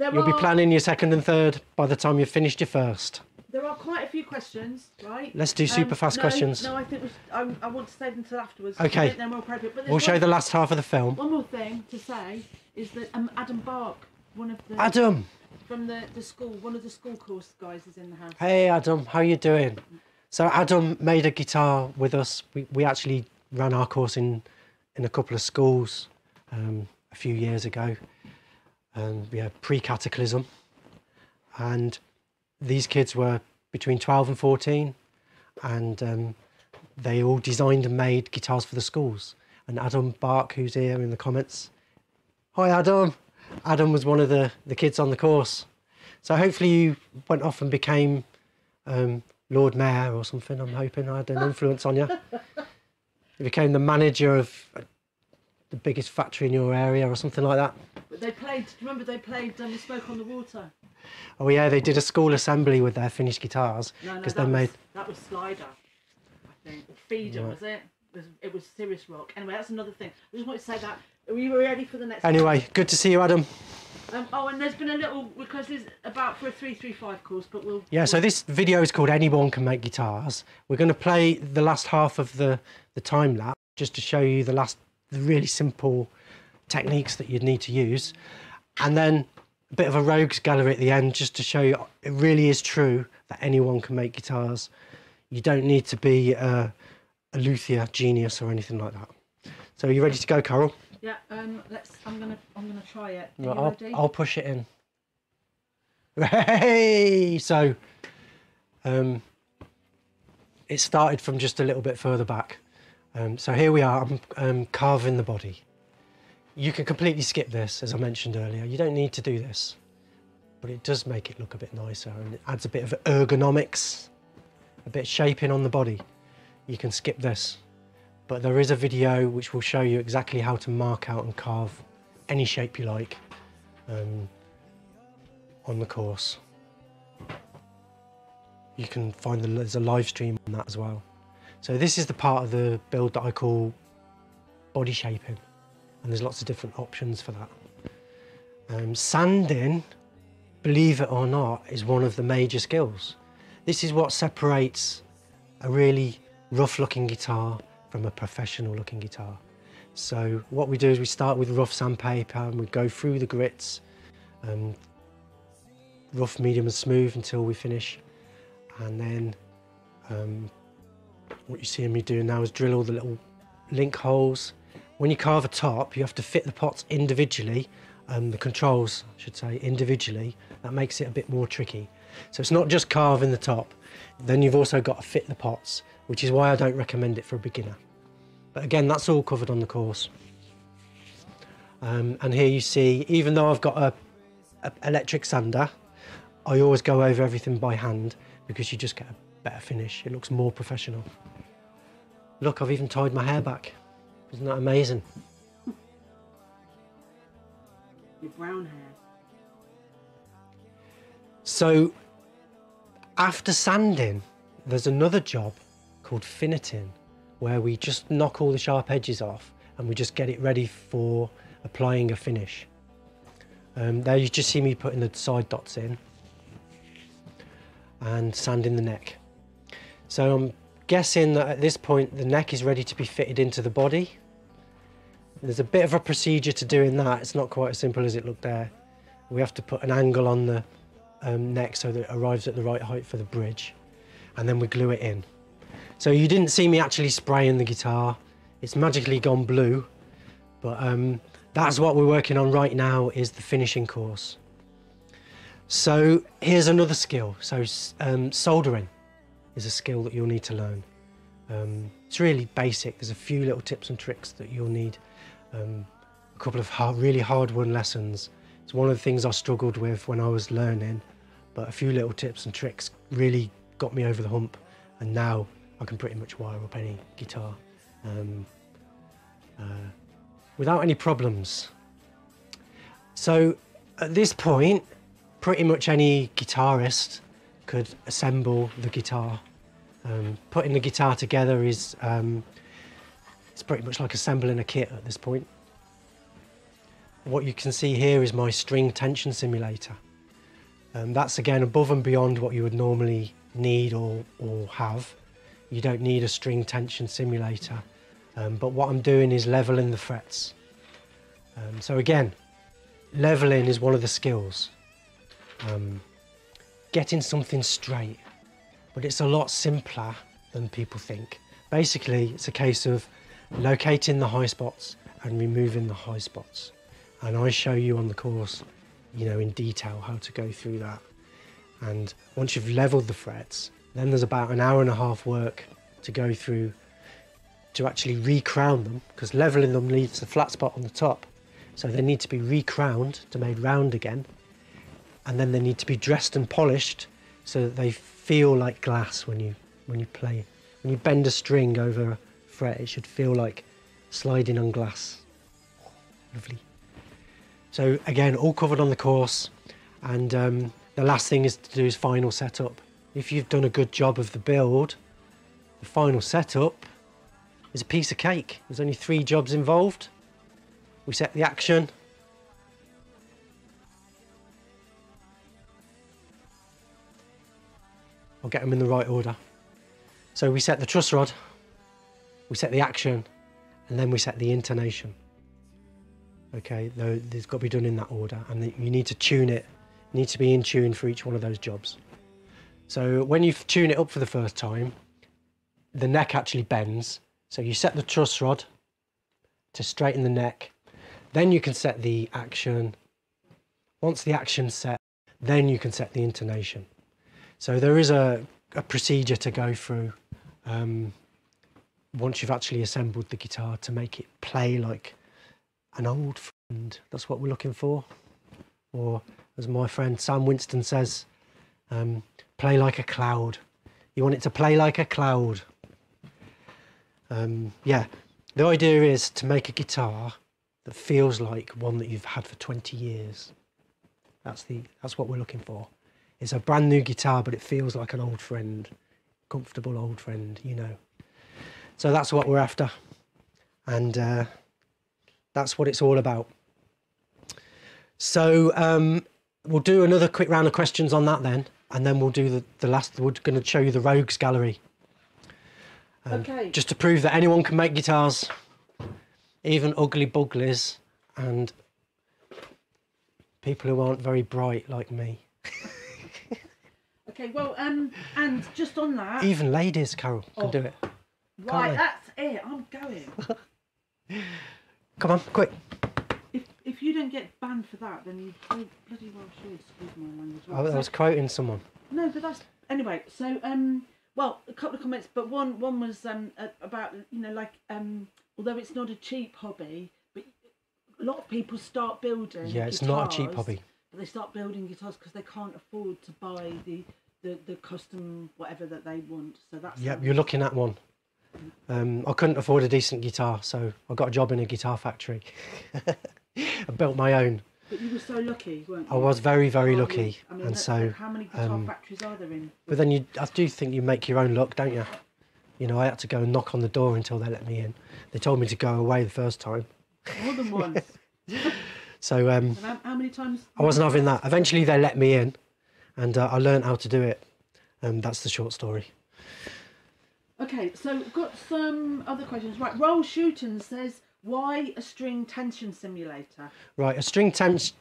There You'll are, be planning your second and third by the time you've finished your first. There are quite a few questions, right? Let's do super um, fast no, questions. No, I think we should, I, I want to save them until afterwards. Okay. I think they're more appropriate. But we'll one, show the last half of the film. One more thing to say is that um, Adam Bark, one of the... Adam! From the, the school, one of the school course guys is in the house. Hey, Adam, how you doing? So Adam made a guitar with us. We, we actually ran our course in, in a couple of schools um, a few years ago. Um, yeah, pre-cataclysm, and these kids were between twelve and fourteen, and um, they all designed and made guitars for the schools. And Adam Bark, who's here in the comments, hi Adam. Adam was one of the, the kids on the course. So hopefully you went off and became um, Lord Mayor or something. I'm hoping I had an influence on you. You became the manager of the biggest factory in your area or something like that. But they played, remember they played um, Smoke on the Water? Oh yeah, they did a school assembly with their finished guitars. No, no, that, they was, made... that was Slider, I think. Feeder, right. was it? It was, it was serious rock. Anyway, that's another thing. I just wanted to say that. Are we ready for the next Anyway, one? Good to see you, Adam. Um, oh, and there's been a little, because there's about for a three three five course, but we'll... Yeah, we'll... so this video is called Anyone Can Make Guitars. We're going to play the last half of the, the time lapse, just to show you the last... the really simple techniques that you'd need to use, and then a bit of a rogues gallery at the end just to show you it really is true that anyone can make guitars. You don't need to be a, a luthier genius or anything like that. So are you ready to go, Carol? Yeah, um, let's. I'm gonna. I'm gonna try it. Right, I'll, I'll push it in. Hey, so um, it started from just a little bit further back. Um, so here we are, I'm um, carving the body. You can completely skip this, as I mentioned earlier. You don't need to do this, but it does make it look a bit nicer and it adds a bit of ergonomics, a bit of shaping on the body. You can skip this, but there is a video which will show you exactly how to mark out and carve any shape you like um, on the course. You can find the, there's a live stream on that as well. So this is the part of the build that I call body shaping, and there's lots of different options for that. Um, sanding, believe it or not, is one of the major skills. This is what separates a really rough looking guitar from a professional looking guitar. So what we do is we start with rough sandpaper and we go through the grits, um, rough, medium and smooth until we finish, and then um, what you see me doing now is drill all the little link holes. When you carve a top, you have to fit the pots individually, um, the controls, I should say, individually. That makes it a bit more tricky. So it's not just carving the top, then you've also got to fit the pots, which is why I don't recommend it for a beginner. But again, that's all covered on the course. Um, and here you see, even though I've got a, a electric sander, I always go over everything by hand because you just get a better finish. It looks more professional. Look, I've even tied my hair back. Isn't that amazing? Your brown hair. So, after sanding, there's another job called finetting, where we just knock all the sharp edges off and we just get it ready for applying a finish. Um, there you just see me putting the side dots in and sanding the neck. So I'm guessing that at this point the neck is ready to be fitted into the body. There's a bit of a procedure to doing that. It's not quite as simple as it looked there. We have to put an angle on the um, neck so that it arrives at the right height for the bridge, and then we glue it in. So you didn't see me actually spraying the guitar. It's magically gone blue, but um, that's what we're working on right now, is the finishing course. So here's another skill. So um, soldering is a skill that you'll need to learn. Um, it's really basic. There's a few little tips and tricks that you'll need. Um, a couple of hard, really hard-won lessons. It's one of the things I struggled with when I was learning, but a few little tips and tricks really got me over the hump, and now I can pretty much wire up any guitar um, uh, without any problems. So at this point, pretty much any guitarist could assemble the guitar. Um, putting the guitar together is um, it's pretty much like assembling a kit at this point. What you can see here is my string tension simulator. Um, that's again above and beyond what you would normally need or, or have. You don't need a string tension simulator, um, but what I'm doing is leveling the frets. Um, so again, leveling is one of the skills. Um, getting something straight, but it's a lot simpler than people think. Basically, it's a case of locating the high spots and removing the high spots. And I show you on the course, you know, in detail how to go through that. And once you've leveled the frets, then there's about an hour and a half work to go through to actually recrown them, because leveling them leaves a flat spot on the top. So they need to be recrowned to made round again. And then they need to be dressed and polished so that they feel like glass when you, when you play. When you bend a string over a fret, it should feel like sliding on glass. Lovely. So again, all covered on the course. And um, the last thing is to do is final setup. If you've done a good job of the build, the final setup is a piece of cake. There's only three jobs involved. We set the action. I'll get them in the right order. So we set the truss rod, we set the action, and then we set the intonation. Okay, though it's got to be done in that order, and you need to tune it. You need to be in tune for each one of those jobs. So when you tune it up for the first time, the neck actually bends. So you set the truss rod to straighten the neck. Then you can set the action. Once the action's set, then you can set the intonation. So there is a, a procedure to go through um, once you've actually assembled the guitar to make it play like an old friend. That's what we're looking for. Or as my friend Sam Winston says, um, play like a cloud. You want it to play like a cloud. Um, yeah, the idea is to make a guitar that feels like one that you've had for twenty years. That's, the, that's what we're looking for. It's a brand new guitar, but it feels like an old friend, comfortable old friend, you know. So that's what we're after. And uh, that's what it's all about. So um, we'll do another quick round of questions on that then. And then we'll do the, the last, we're going to show you the Rogues Gallery. Um, okay. Just to prove that anyone can make guitars, even ugly buglies and people who aren't very bright like me. Okay, well, um, and just on that... Even ladies, Carol, can oh, do it. Right, that's it. I'm going. Come on, quick. If, if you don't get banned for that, then you don't bloody well should. Excuse my language. Well, I, I was so, quoting someone. No, but that's... Anyway, so, um, well, a couple of comments, but one, one was um, about, you know, like, um, although it's not a cheap hobby, but a lot of people start building Yeah, it's guitars, not a cheap hobby. But they start building guitars because they can't afford to buy the... The, the custom whatever that they want, so that's yep nice. You're looking at one. um I couldn't afford a decent guitar, so I got a job in a guitar factory. I built my own. But you were so lucky, weren't you? I was very very how lucky I mean, and so how many guitar um, factories are there in? But then you I do think you make your own luck, don't you? You know, I had to go and knock on the door until they let me in. They told me to go away the first time. More than once. So um how, how many times? I wasn't having that. Eventually they let me in. And uh, I learned how to do it, and um, that's the short story. Okay, so we've got some other questions. Right, Roll Shootin says, why a string tension simulator? Right, a string tension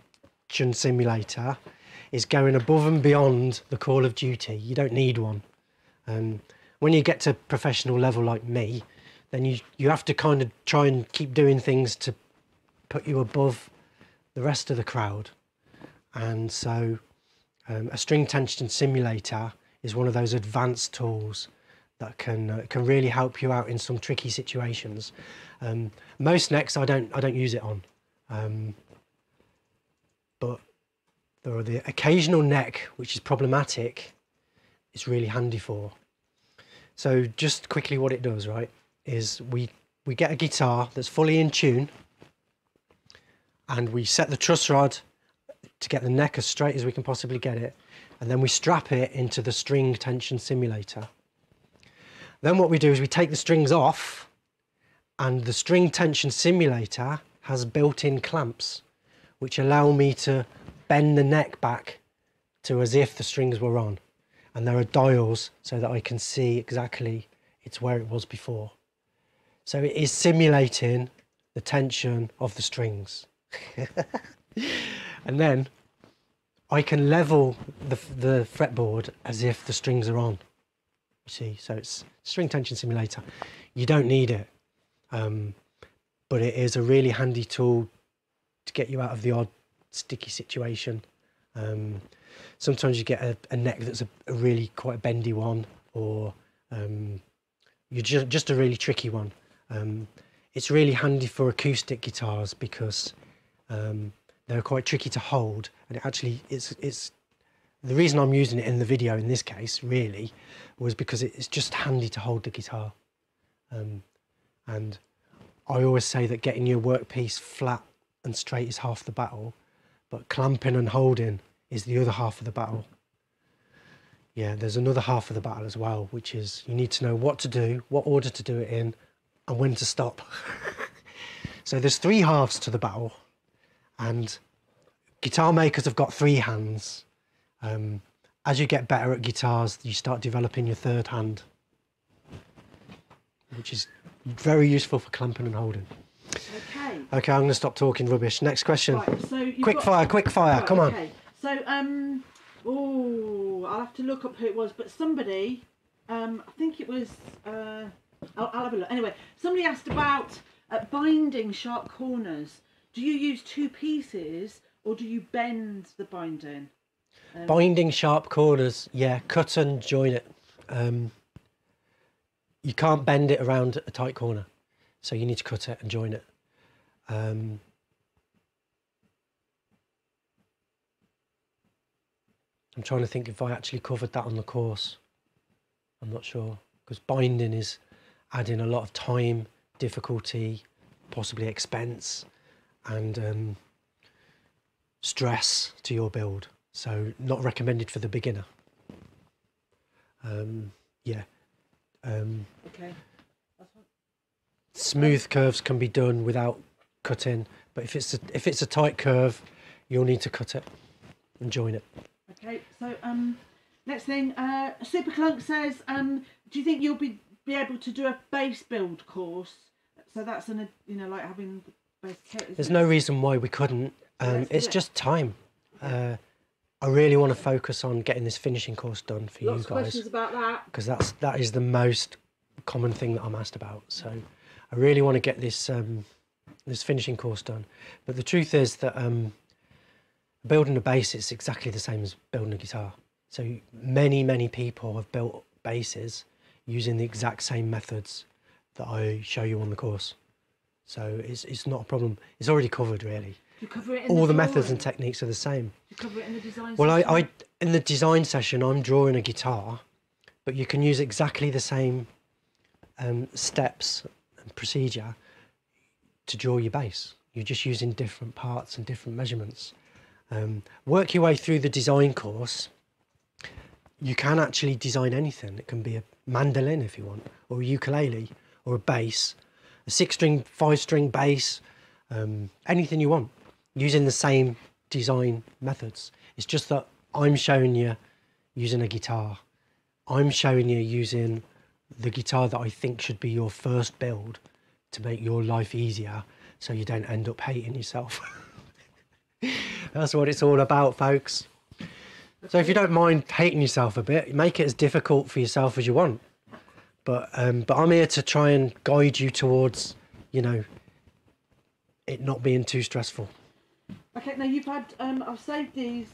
simulator is going above and beyond the call of duty. You don't need one. Um, when you get to professional level like me, then you, you have to kind of try and keep doing things to put you above the rest of the crowd. And so... Um, a string tension simulator is one of those advanced tools that can uh, can really help you out in some tricky situations. Um, most necks I don't I don't use it on, um, but there are the occasional neck which is problematic. It's really handy for. So just quickly, what it does, right, is we we get a guitar that's fully in tune, and we set the truss rod to get the neck as straight as we can possibly get it, and then we strap it into the string tension simulator. Then what we do is we take the strings off, and the string tension simulator has built-in clamps which allow me to bend the neck back to as if the strings were on. And there are dials so that I can see exactly it's where it was before. So it is simulating the tension of the strings. And then I can level the, the fretboard as if the strings are on. You see, so it's string tension simulator. You don't need it, um, but it is a really handy tool to get you out of the odd sticky situation. Um, sometimes you get a, a neck that's a, a really quite a bendy one, or um, you're just, just a really tricky one. Um, it's really handy for acoustic guitars because um, they're quite tricky to hold, and it actually it's it's the reason I'm using it in the video in this case really was because it's just handy to hold the guitar. Um, and I always say that getting your workpiece flat and straight is half the battle, but clamping and holding is the other half of the battle. Yeah, there's another half of the battle as well, which is you need to know what to do, what order to do it in, and when to stop. So there's three halves to the battle, and guitar makers have got three hands. Um, as you get better at guitars, you start developing your third hand, which is very useful for clamping and holding. Okay. Okay, I'm going to stop talking rubbish. Next question. Right, so quick got... fire, quick fire, right, come on. Okay. So, um, oh, I'll have to look up who it was, but somebody, um, I think it was, uh, I'll, I'll have a look. Anyway, somebody asked about uh, binding sharp corners. Do you use two pieces or do you bend the binding? Um, binding sharp corners, yeah, cut and join it. Um, you can't bend it around a tight corner, so you need to cut it and join it. Um, I'm trying to think if I actually covered that on the course. I'm not sure, because binding is adding a lot of time, difficulty, possibly expense, and um, stress to your build. So not recommended for the beginner. Um, yeah. Um, okay. Smooth curves can be done without cutting, but if it's a, if it's a tight curve, you'll need to cut it and join it. Okay. So um, next thing, uh, Super Clunk says, um, do you think you'll be be able to do a bass build course? So that's an you know like having the bass kit. There's it? no reason why we couldn't. Um, it's it. just time. Uh, I really want to focus on getting this finishing course done for Lots you guys. Lots of questions about that. Because that's that is the most common thing that I'm asked about. So I really want to get this um, this finishing course done. But the truth is that um, building a bass is exactly the same as building a guitar. So many, many people have built basses using the exact same methods that I show you on the course. So it's, it's not a problem. It's already covered, really. You cover it in all the, the methods and techniques are the same. You cover it in the design well, session? Well, I, I, in the design session, I'm drawing a guitar, but you can use exactly the same um, steps and procedure to draw your bass. You're just using different parts and different measurements. Um, work your way through the design course. You can actually design anything. It can be a mandolin if you want, or a ukulele, or a bass, a six-string, five-string bass, um, anything you want, using the same design methods. It's just that I'm showing you using a guitar. I'm showing you using the guitar that I think should be your first build to make your life easier so you don't end up hating yourself. That's what it's all about, folks. So if you don't mind hating yourself a bit, make it as difficult for yourself as you want. But, um, but I'm here to try and guide you towards, you know, it not being too stressful. Okay, now you've had, um, I've saved these.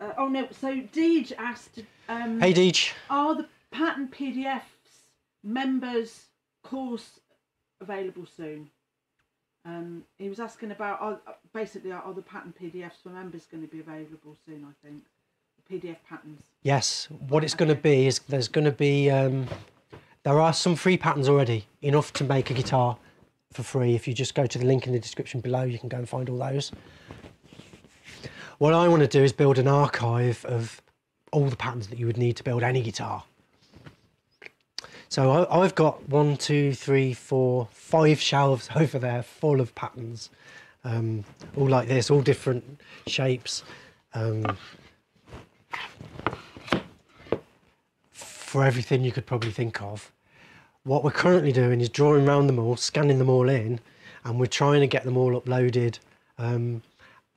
Uh, oh no, so Deej asked. Um, hey Deej. Are the pattern P D Fs members course available soon? Um, he was asking about, are, basically, are the pattern P D Fs for members going to be available soon, I think? The P D F patterns. Yes, what it's okay. going to be is there's going to be, um, there are some free patterns already, enough to make a guitar for free. If you just go to the link in the description below, you can go and find all those. What I want to do is build an archive of all the patterns that you would need to build any guitar. So I, I've got one, two, three, four, five shelves over there full of patterns. um, all like this, all different shapes. Um, for everything you could probably think of. What we're currently doing is drawing around them all, scanning them all in, and we're trying to get them all uploaded. Um,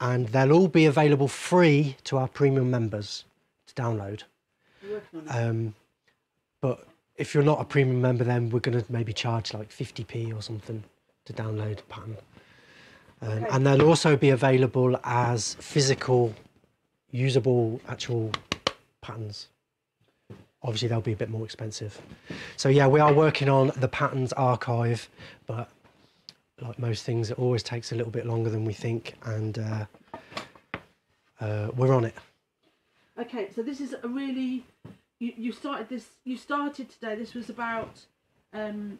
and they'll all be available free to our premium members to download. Um, but if you're not a premium member, then we're going to maybe charge like fifty p or something to download a pattern. Um, okay. And they'll also be available as physical, usable, actual patterns. Obviously, they'll be a bit more expensive. So yeah, we are working on the patterns archive, but like most things, it always takes a little bit longer than we think, and uh, uh, we're on it. Okay, so this is a really, you, you started this, you started today, this was about um,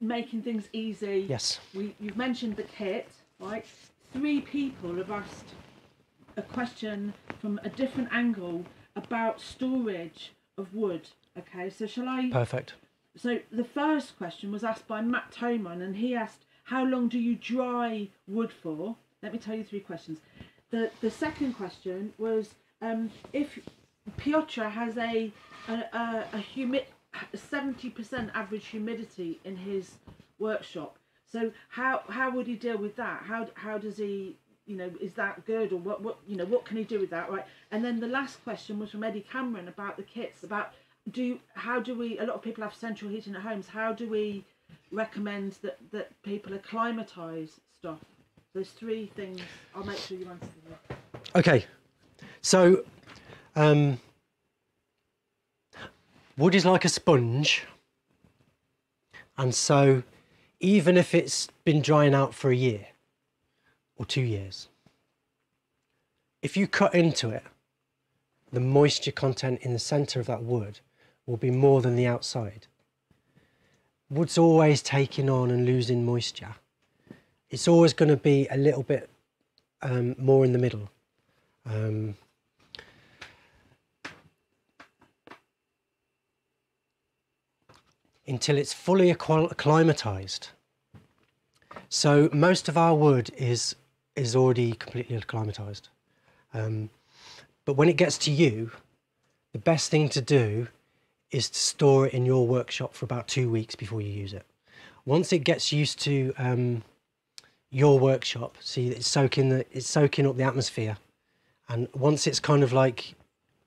making things easy. Yes. We, you've mentioned the kit, right? Three people have asked a question from a different angle about storage of wood. Okay, so shall I? Perfect. So the first question was asked by Matt Toman, and he asked, how long do you dry wood for? Let me tell you three questions. The the second question was um, if Piotr has a a, a, a humid seventy percent average humidity in his workshop, so how how would he deal with that? How how does he, you know, is that good, or what, what, you know, what can he do with that, right? And then the last question was from Eddie Cameron about the kits, about do, how do we, a lot of people have central heating at homes, how do we recommend that, that people acclimatise stuff? There's three things, I'll make sure you answer them. Okay, so um, wood is like a sponge, and so even if it's been drying out for a year, or two years. If you cut into it, the moisture content in the centre of that wood will be more than the outside. Wood's always taking on and losing moisture. It's always going to be a little bit um, more in the middle. Um, until it's fully acclimatised. So most of our wood is is already completely acclimatised. Um, but when it gets to you, the best thing to do is to store it in your workshop for about two weeks before you use it. Once it gets used to um, your workshop, see it's soaking, the, it's soaking up the atmosphere. And once it's kind of like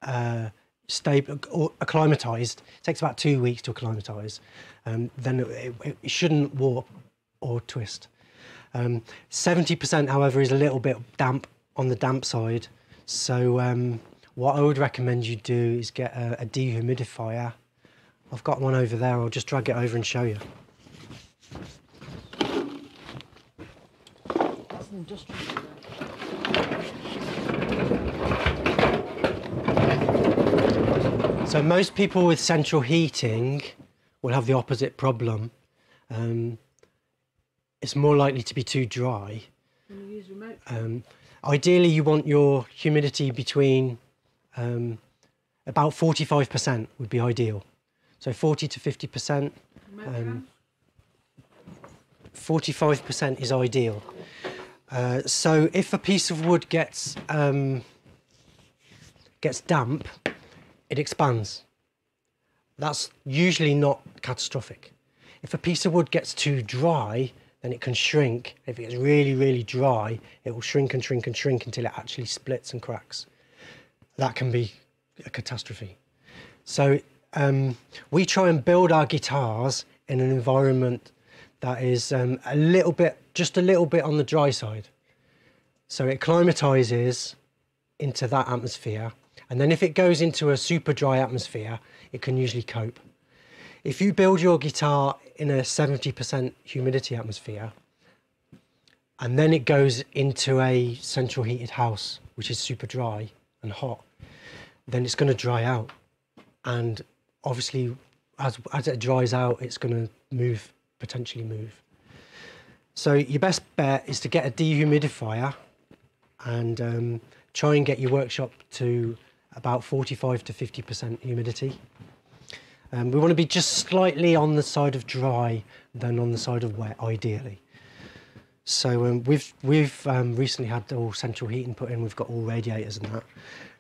uh, stable, acclimatised, it takes about two weeks to acclimatise, um, then it, it, it shouldn't warp or twist. Um, seventy percent, however, is a little bit damp, on the damp side. So um, what I would recommend you do is get a, a dehumidifier. I've got one over there. I'll just drag it over and show you. That's an industrial. So most people with central heating will have the opposite problem. Um, It's more likely to be too dry. Can you use remote? Um, ideally, you want your humidity between um, about forty-five percent would be ideal. So forty to fifty percent. forty-five percent um, is ideal. Uh, so if a piece of wood gets um, gets damp, it expands. That's usually not catastrophic. If a piece of wood gets too dry, then it can shrink. If it's really, really dry, it will shrink and shrink and shrink until it actually splits and cracks. That can be a catastrophe. So um, we try and build our guitars in an environment that is um, a little bit, just a little bit on the dry side. So it acclimatizes into that atmosphere. And then if it goes into a super dry atmosphere, it can usually cope. If you build your guitar in a seventy percent humidity atmosphere, and then it goes into a central heated house, which is super dry and hot, then it's going to dry out. And obviously, as, as it dries out, it's going to move, potentially move. So your best bet is to get a dehumidifier and um, try and get your workshop to about forty-five to fifty percent humidity. Um, we want to be just slightly on the side of dry than on the side of wet, ideally. So um, we've we've um, recently had all central heating put in. We've got all radiators and that.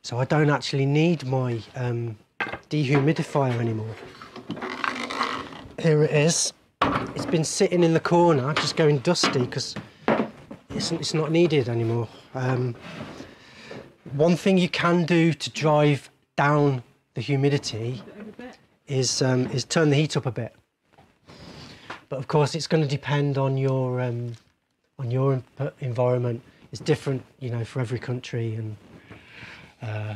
So I don't actually need my um, dehumidifier anymore. Here it is. It's been sitting in the corner, just going dusty because it's it's not needed anymore. Um, one thing you can do to drive down the humidity is um, is turn the heat up a bit. But of course, it's going to depend on your um, on your environment. It's different, you know, for every country. And uh,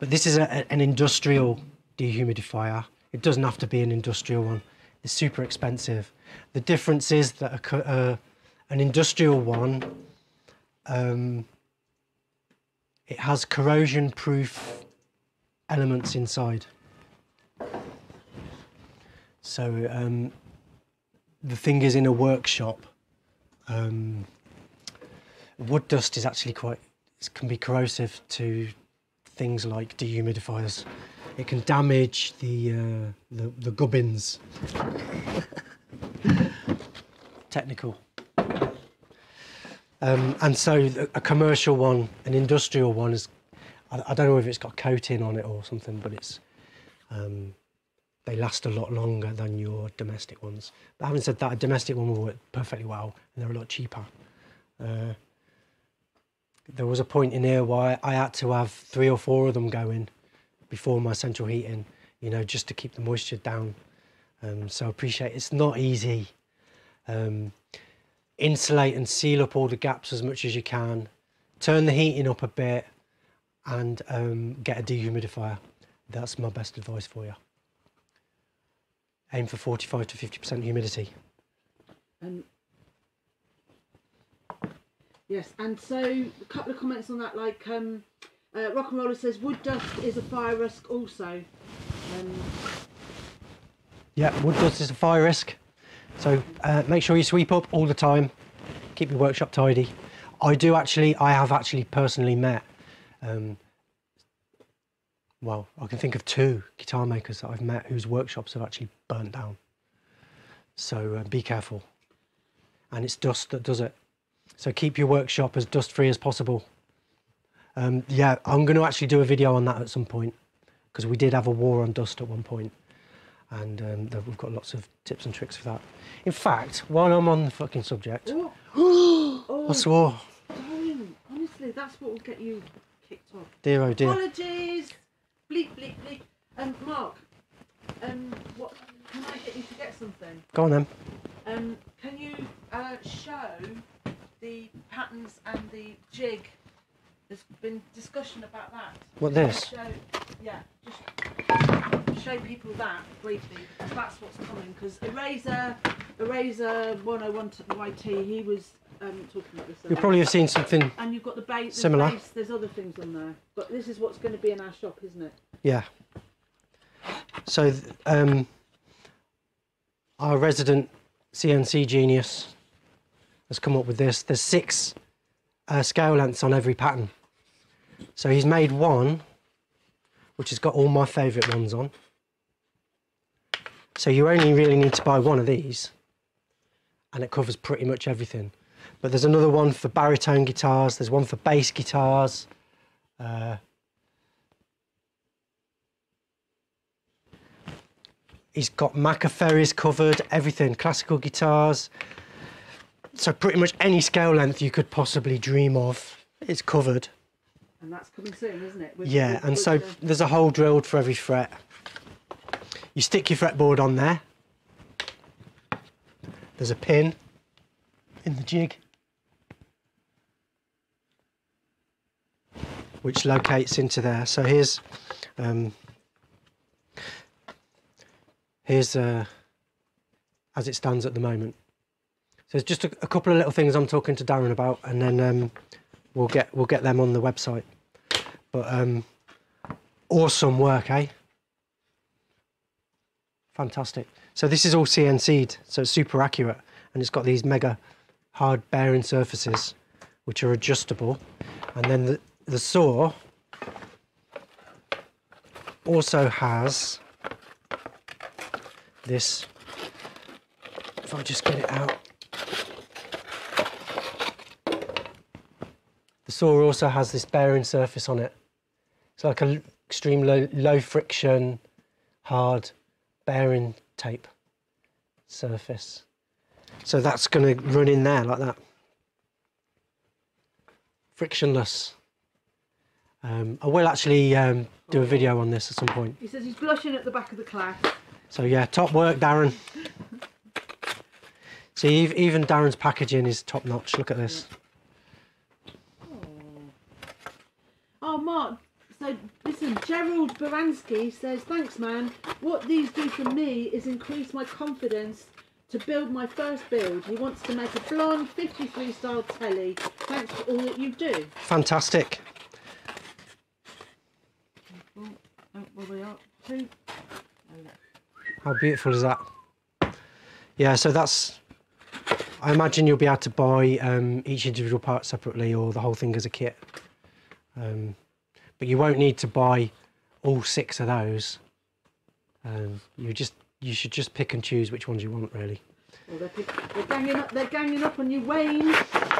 but this is a, an industrial dehumidifier. It doesn't have to be an industrial one. It's super expensive. The difference is that a, uh, an industrial one, um, it has corrosion-proof elements inside. So um, the thing is, in a workshop, um, wood dust is actually quite, it can be corrosive to things like dehumidifiers. It can damage the, uh, the, the gubbins. Technical. Um, and so a commercial one, an industrial one is, I, I don't know if it's got coating on it or something, but it's, um, they last a lot longer than your domestic ones. But having said that, a domestic one will work perfectly well, and they're a lot cheaper. Uh, there was a point in here where I had to have three or four of them going before my central heating, you know, just to keep the moisture down. Um, so I appreciate it. It's not easy. Um, insulate and seal up all the gaps as much as you can. Turn the heating up a bit and um, get a dehumidifier. That's my best advice for you. Aim for forty-five to fifty percent humidity. Um, yes, and so a couple of comments on that, like, um, Uh, Rock and Roller says wood dust is a fire risk also. Um... Yeah, wood dust is a fire risk. So uh, make sure you sweep up all the time. Keep your workshop tidy. I do actually, I have actually personally met, um, well, I can think of two guitar makers that I've met whose workshops have actually burnt down. So uh, be careful. And it's dust that does it. So keep your workshop as dust free as possible. Um, yeah, I'm going to actually do a video on that at some point, because we did have a war on dust at one point, and um, we've got lots of tips and tricks for that. In fact, while I'm on the fucking subject, oh. Oh, I swore. Darling, honestly, that's what will get you kicked off. Dear oh dear. Apologies. Bleep bleep bleep. Um, Mark, um, what can I get you to get something? Go on then. Um, can you uh, show the patterns and the jig? There's been discussion about that. What, this? Show, yeah, just show people that briefly, because that's what's coming. Because Eraser, Eraser one oh one Y T, he was um, talking about this. You probably have seen something. And you've got the base, similar. Base, there's other things on there, but this is what's going to be in our shop, isn't it? Yeah. So um, our resident C N C genius has come up with this. There's six uh, scale lengths on every pattern. So he's made one, which has got all my favourite ones on. So you only really need to buy one of these, and it covers pretty much everything. But there's another one for baritone guitars, there's one for bass guitars. Uh, he's got Macaferris covered, everything, classical guitars. So pretty much any scale length you could possibly dream of is covered. And that's coming soon, isn't it? We're, yeah, we're, and we're so gonna... there's a hole drilled for every fret. You stick your fretboard on there. There's a pin in the jig, which locates into there. So here's, um, here's uh, as it stands at the moment. So it's just a, a couple of little things I'm talking to Darren about, and then um, We'll get we'll get them on the website. But um, awesome work, eh? Fantastic. So this is all C N C'd, so it's super accurate, and it's got these mega hard bearing surfaces, which are adjustable. And then the, the saw also has this. If I just get it out, The saw also has this bearing surface on it. It's like an extreme low, low friction, hard bearing tape surface. So that's going to run in there like that. Frictionless. Um, I will actually um, do a video on this at some point. He says he's blushing at the back of the class. So yeah, top work, Darren. See, even Darren's packaging is top notch. Look at this. Oh, oh Mark. So listen, Gerald Baranski says, "Thanks, man. What these do for me is increase my confidence to build my first build. He wants to make a blonde fifty-three style telly. Thanks for all that you do." Fantastic. How beautiful is that? Yeah, so that's, I imagine you'll be able to buy um, each individual part separately or the whole thing as a kit. Um, but you won't need to buy all six of those. Um, you just, you should just pick and choose which ones you want, really. Well, they're, pick, they're, ganging up, they're ganging up on you, Wayne.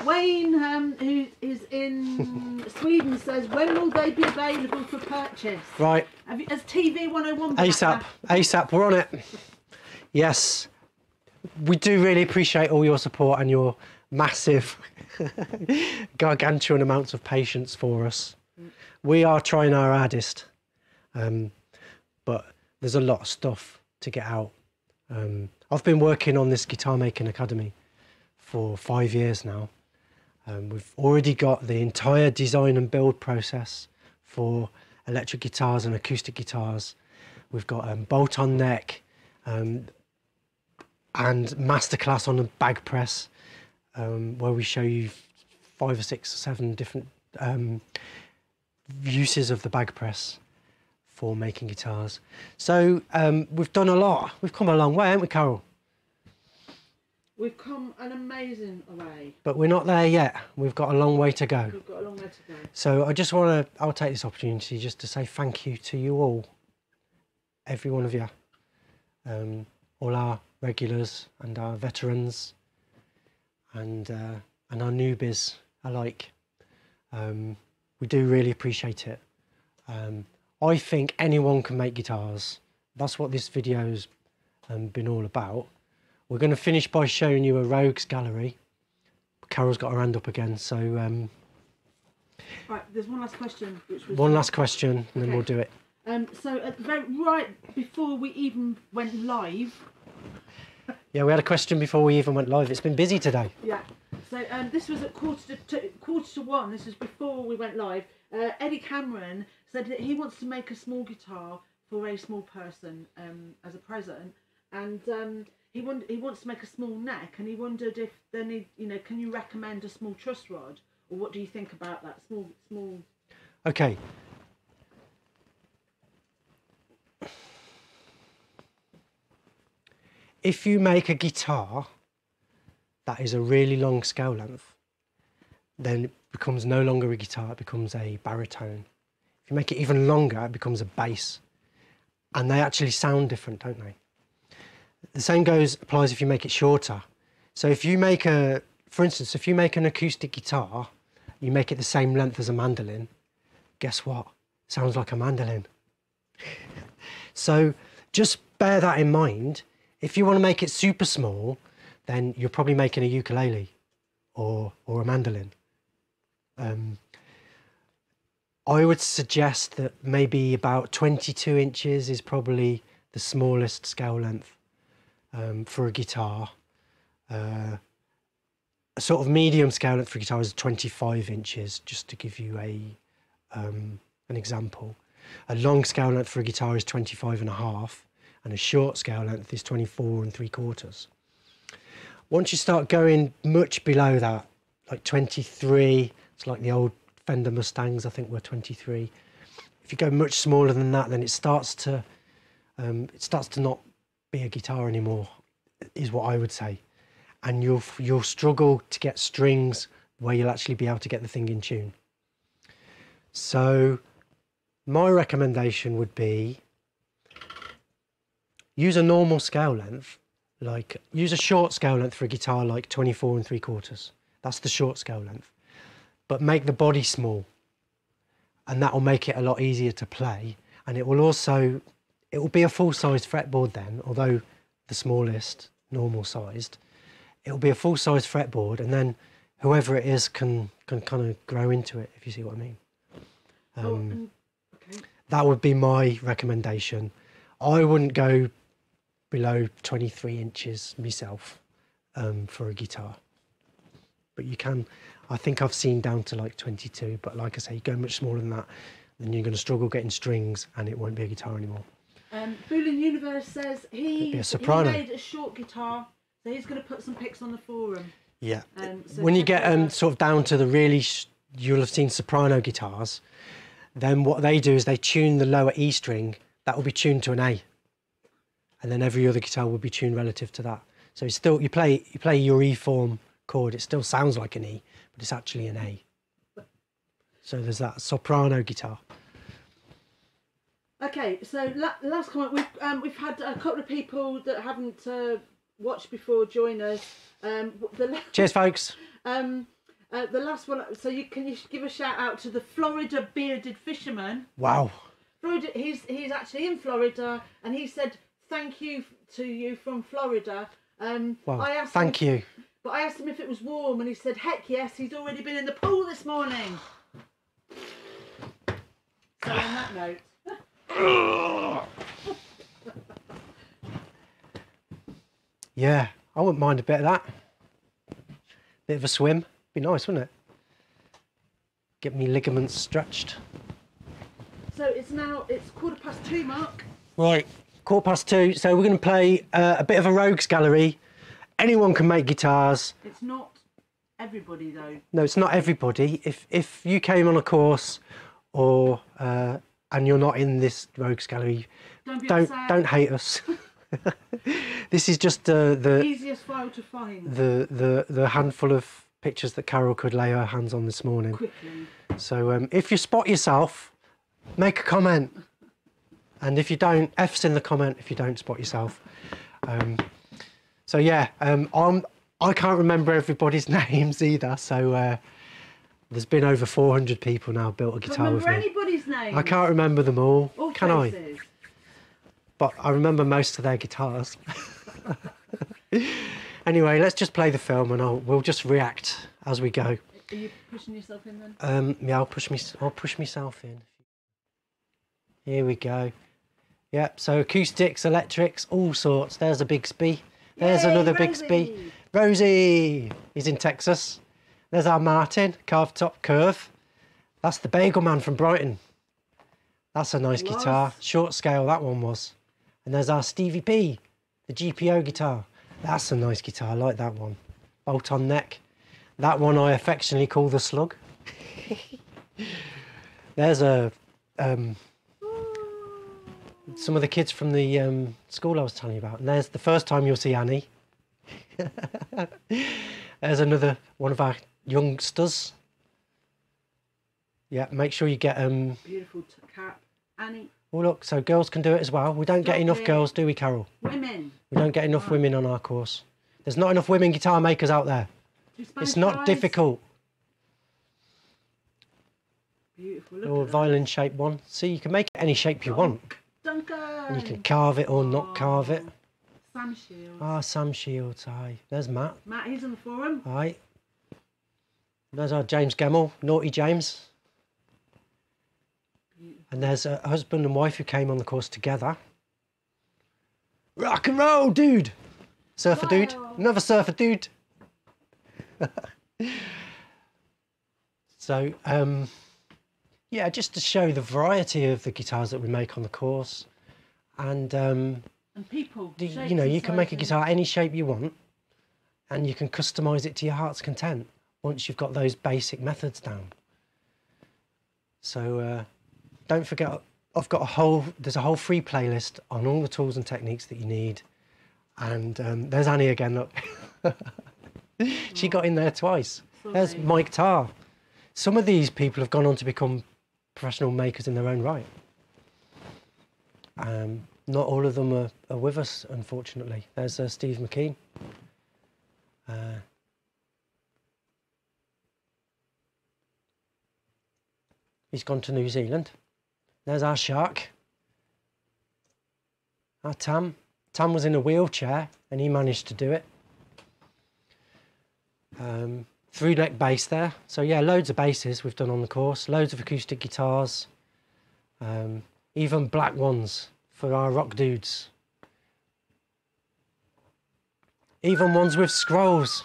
Wayne, um, who is in Sweden, says, "When will they be available for purchase?" Right. Have you, has T V one oh one... ASAP. ASAP. We're on it. Yes. We do really appreciate all your support and your massive, gargantuan amounts of patience for us. We are trying our hardest, um, but there's a lot of stuff to get out. Um, I've been working on this Guitar Making Academy for five years now. Um, we've already got the entire design and build process for electric guitars and acoustic guitars. We've got um, bolt-on neck um, and masterclass on the bag press, um, where we show you five or six or seven different um, uses of the bag press for making guitars. So um, we've done a lot. We've come a long way, haven't we, Carol? We've come an amazing way. But we're not there yet. We've got a long way to go. We've got a long way to go. So I just want to, I'll take this opportunity just to say thank you to you all, every one of you, um, all our regulars and our veterans and, uh, and our newbies alike. Um, we do really appreciate it. Um, I think anyone can make guitars. That's what this video's um, been all about. We're going to finish by showing you a rogues gallery. Carol's got her hand up again, so... Um, right, there's one last question. Which was one last question, and okay. Then we'll do it. Um, so, at the very, right before we even went live... Yeah, we had a question before we even went live. It's been busy today. Yeah. So, um, this was at quarter to, to, quarter to one. This was before we went live. Uh, Eddie Cameron said that he wants to make a small guitar for a small person um, as a present, and um, he want, he wants to make a small neck, and he wondered if they need, you know, can you recommend a small truss rod, or what do you think about that small small? Okay. If you make a guitar that is a really long scale length, then it becomes no longer a guitar, it becomes a baritone. If you make it even longer, it becomes a bass. And they actually sound different, don't they? The same goes, applies if you make it shorter. So if you make a, for instance, if you make an acoustic guitar, you make it the same length as a mandolin, guess what? It sounds like a mandolin. So just bear that in mind. If you want to make it super small, then you're probably making a ukulele or, or a mandolin. Um, I would suggest that maybe about twenty-two inches is probably the smallest scale length um, for a guitar. Uh, a sort of medium scale length for a guitar is twenty-five inches, just to give you a, um, an example. A long scale length for a guitar is twenty-five and a half, and a short scale length is twenty-four and three quarters. Once you start going much below that, like twenty-three, it's like the old Fender Mustangs, I think, were twenty-three. If you go much smaller than that, then it starts to um, it starts to not be a guitar anymore, is what I would say. And you'll you'll struggle to get strings where you'll actually be able to get the thing in tune. So my recommendation would be use a normal scale length, like use a short scale length for a guitar like twenty-four and three quarters. That's the short scale length. but make the body small, and that will make it a lot easier to play. And it will also, it will be a full-sized fretboard then, although the smallest, normal-sized. It will be a full-sized fretboard, and then whoever it is can can kind of grow into it, if you see what I mean. Um, oh, um, okay. That would be my recommendation. I wouldn't go below twenty-three inches myself um, for a guitar. But you can, I think I've seen down to like twenty-two, but like I say, you go much smaller than that, then you're going to struggle getting strings and it won't be a guitar anymore. Um, Boolean Universe says he, a soprano. he made a short guitar, so he's going to put some pics on the forum. Yeah, um, so when you get um, sort of down to the really, sh you'll have seen soprano guitars, then what they do is they tune the lower E string, that will be tuned to an A. And then every other guitar will be tuned relative to that. So it's still, you play, you play your E form chord, it still sounds like an E, but it's actually an A. So there's that soprano guitar. Okay, so la last comment, we've, um, we've had a couple of people that haven't uh, watched before join us. Um, the Cheers, folks. Um, uh, the last one, so you can you give a shout out to the Florida Bearded Fisherman. Wow. Florida, he's, he's actually in Florida, and he said, thank you to you from Florida. Um, well, I asked thank him, you. But I asked him if it was warm, and he said, heck yes, he's already been in the pool this morning. So on that note. Yeah, I wouldn't mind a bit of that. Bit of a swim. Be nice, wouldn't it? Get me ligaments stretched. So it's now, it's quarter past two, Mark. Right. Quarter past two, so we're going to play uh, a bit of a rogues gallery. Anyone can make guitars. It's not everybody, though. No, it's not everybody. If if you came on a course, or uh, and you're not in this rogues gallery, don't be don't, don't hate us. This is just uh, the easiest file to find. The the the handful of pictures that Carol could lay her hands on this morning. Quickly. So um, if you spot yourself, make a comment. And if you don't, F's in the comment if you don't spot yourself. Um, so yeah, um, I'm, I can't remember everybody's names either. So uh, there's been over four hundred people now built a guitar with me. Remember anybody's name? I can't remember them all. all Can faces. I? But I remember most of their guitars. Anyway, let's just play the film, and I'll, we'll just react as we go. Are you pushing yourself in then? Um, yeah, I'll push me. I'll push myself in. Here we go. Yep, so acoustics, electrics, all sorts. There's a Bigsby. There's Yay, another Rosie. Bigsby. Rosie is in Texas. There's our Martin, carved top curve. That's the Bagel Man from Brighton. That's a nice guitar. Short scale, that one was. And there's our Stevie P, the G P O guitar. That's a nice guitar, I like that one. Bolt on neck. That one I affectionately call the Slug. There's a... Um, some of the kids from the um, school I was telling you about. And there's the first time you'll see Annie. There's another one of our youngsters. Yeah, make sure you get... Um... Beautiful cap, Annie. Oh, look, so girls can do it as well. We don't Stop get enough it. girls, do we, Carol? Women. We don't get enough right. women on our course. There's not enough women guitar makers out there. It's not guys? difficult. Beautiful. Look oh, a violin-shaped one. See, you can make it any shape you want. And you can carve it or not carve it. Sam Shields. Ah, Sam Shields, aye. There's Matt. Matt, he's on the forum. Aye. There's our James Gemmell, Naughty James. Beautiful. And there's a husband and wife who came on the course together. Rock and roll, dude. Surfer wow. dude. Another surfer dude. So, um... yeah, just to show the variety of the guitars that we make on the course, and um, and people, the, you know, you can make a guitar any shape you want, and you can customise it to your heart's content once you've got those basic methods down. So uh, don't forget, I've got a whole there's a whole free playlist on all the tools and techniques that you need, and um, there's Annie again. Look, she got in there twice. Sorry. There's Mike Tarr. Some of these people have gone on to become professional makers in their own right. Um, not all of them are, are with us, unfortunately. There's uh, Steve McKean. Uh, He's gone to New Zealand. There's our shark. Our Tam. Tam was in a wheelchair and he managed to do it. Um, three neck bass there. So yeah, loads of basses we've done on the course. Loads of acoustic guitars. Um, even black ones for our rock dudes. Even ones with scrolls.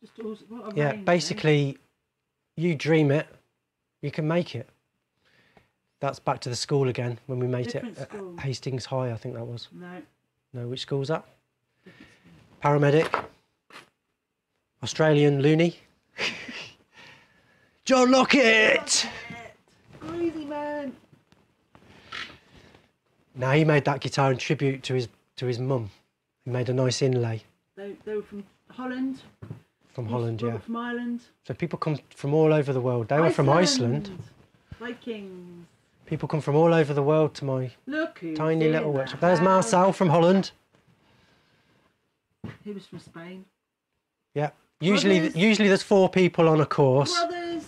Just also, what yeah, range, basically, eh? You dream it, you can make it. That's back to the school again, when we made Different it school. At Hastings High, I think that was. No. No, which school's that? Paramedic. Australian loony. John Lockett! Crazy man! Now, he made that guitar in tribute to his to his mum. He made a nice inlay. They, they were from Holland. From Holland, yeah. From Ireland. So people come from all over the world. They Iceland. were from Iceland. Vikings. People come from all over the world to my Look tiny little workshop. There's Marcel from Holland. He was from Spain. Yeah. Usually, brothers. usually there's four people on a course. Brothers.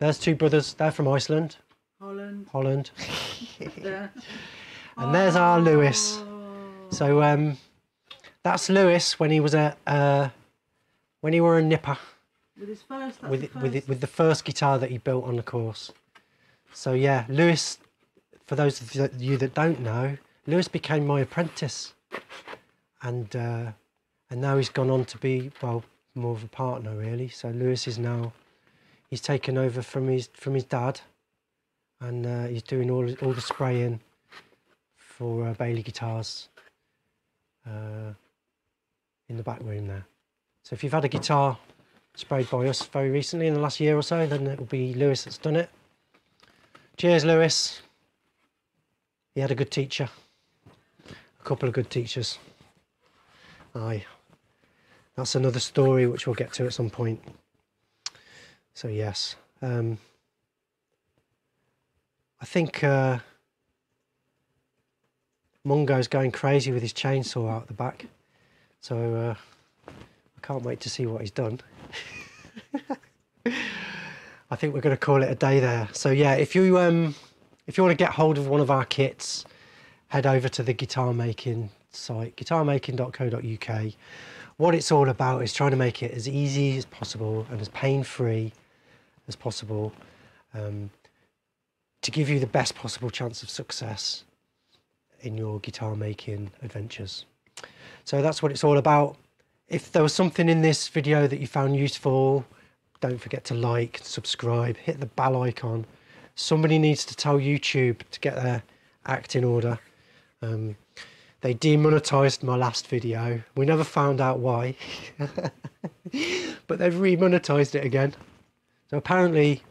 There's two brothers. They're from Iceland. Holland. Holland. yeah. And there's our Lewis. So um, that's Lewis when he was a uh, when he were a nipper. With his first. With the first. With, it, with the first guitar that he built on the course. So yeah, Lewis. For those of you that don't know, Lewis became my apprentice, and uh, and now he's gone on to be well more of a partner really. So Lewis is now he's taken over from his from his dad, and uh, he's doing all all the spraying for uh, Bailey Guitars. Uh, in the back room there. So if you've had a guitar sprayed by us very recently in the last year or so, then it will be Lewis that's done it. Cheers, Lewis. He had a good teacher. A couple of good teachers. Aye. That's another story which we'll get to at some point. So yes. Um, I think... Uh, Mungo's going crazy with his chainsaw out the back, so uh, I can't wait to see what he's done. I think we're going to call it a day there. So yeah, if you um, if you want to get hold of one of our kits, head over to the guitar making site, guitar making dot co dot U K. What it's all about is trying to make it as easy as possible and as pain-free as possible um, to give you the best possible chance of success in your guitar making adventures. So that's what it's all about. If there was something in this video that you found useful, don't forget to like, subscribe, hit the bell icon. Somebody needs to tell YouTube to get their act in order. Um, they demonetized my last video. We never found out why, but they've remonetized it again. So apparently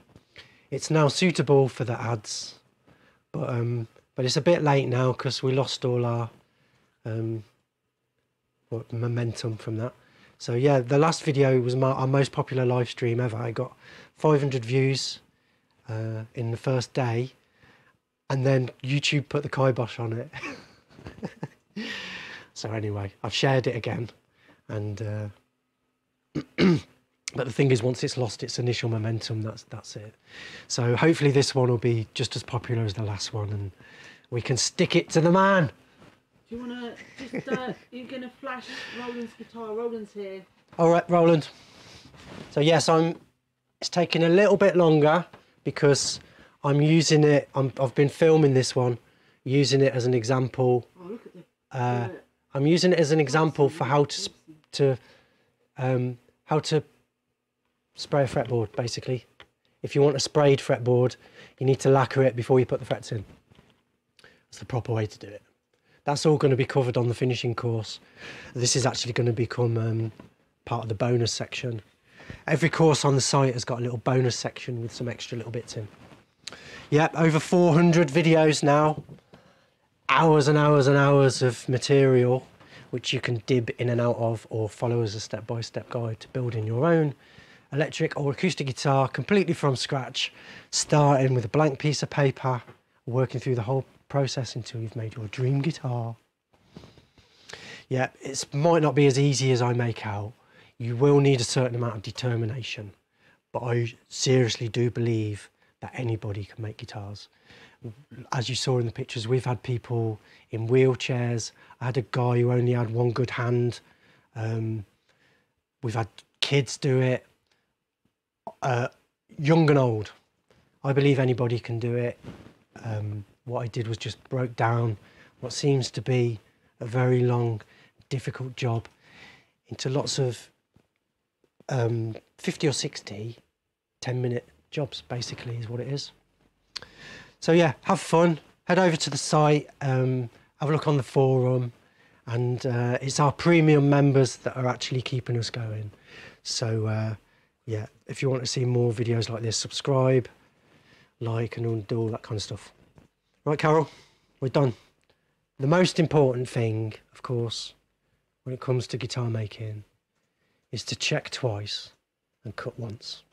it's now suitable for the ads, but um, But it's a bit late now because we lost all our um, what, momentum from that. So yeah, the last video was my, our most popular live stream ever. I got five hundred views uh, in the first day, and then YouTube put the kibosh on it. So anyway, I've shared it again, and uh, but the thing is, once it's lost its initial momentum, that's that's it. So hopefully this one will be just as popular as the last one, and we can stick it to the man. Do you want to just, uh, are you going to flash Roland's guitar? Roland's here. All right, Roland. So yes, I'm, it's taking a little bit longer because I'm using it, I'm, I've been filming this one, using it as an example. Oh, look at the, uh, the, I'm using it as an example for how to, to um, how to spray a fretboard, basically. If you want a sprayed fretboard, you need to lacquer it before you put the frets in. It's the proper way to do it. That's all going to be covered on the finishing course. This is actually going to become um, part of the bonus section. Every course on the site has got a little bonus section with some extra little bits in. Yep, over four hundred videos now. Hours and hours and hours of material, which you can dib in and out of or follow as a step-by-step guide to building your own electric or acoustic guitar completely from scratch, starting with a blank piece of paper, working through the whole process until you've made your dream guitar. Yeah, it might not be as easy as I make out. You will need a certain amount of determination, but I seriously do believe that anybody can make guitars. As you saw in the pictures, we've had people in wheelchairs. I had a guy who only had one good hand. Um, we've had kids do it, uh, young and old. I believe anybody can do it. Um, what I did was just broke down what seems to be a very long, difficult job into lots of um, fifty or sixty ten minute jobs, basically, is what it is. So yeah, have fun, head over to the site, um, have a look on the forum, and uh, it's our premium members that are actually keeping us going. So uh, yeah, if you want to see more videos like this, subscribe, like, and do all that kind of stuff. Right, Carol, we're done. The most important thing, of course, when it comes to guitar making, is to check twice and cut once.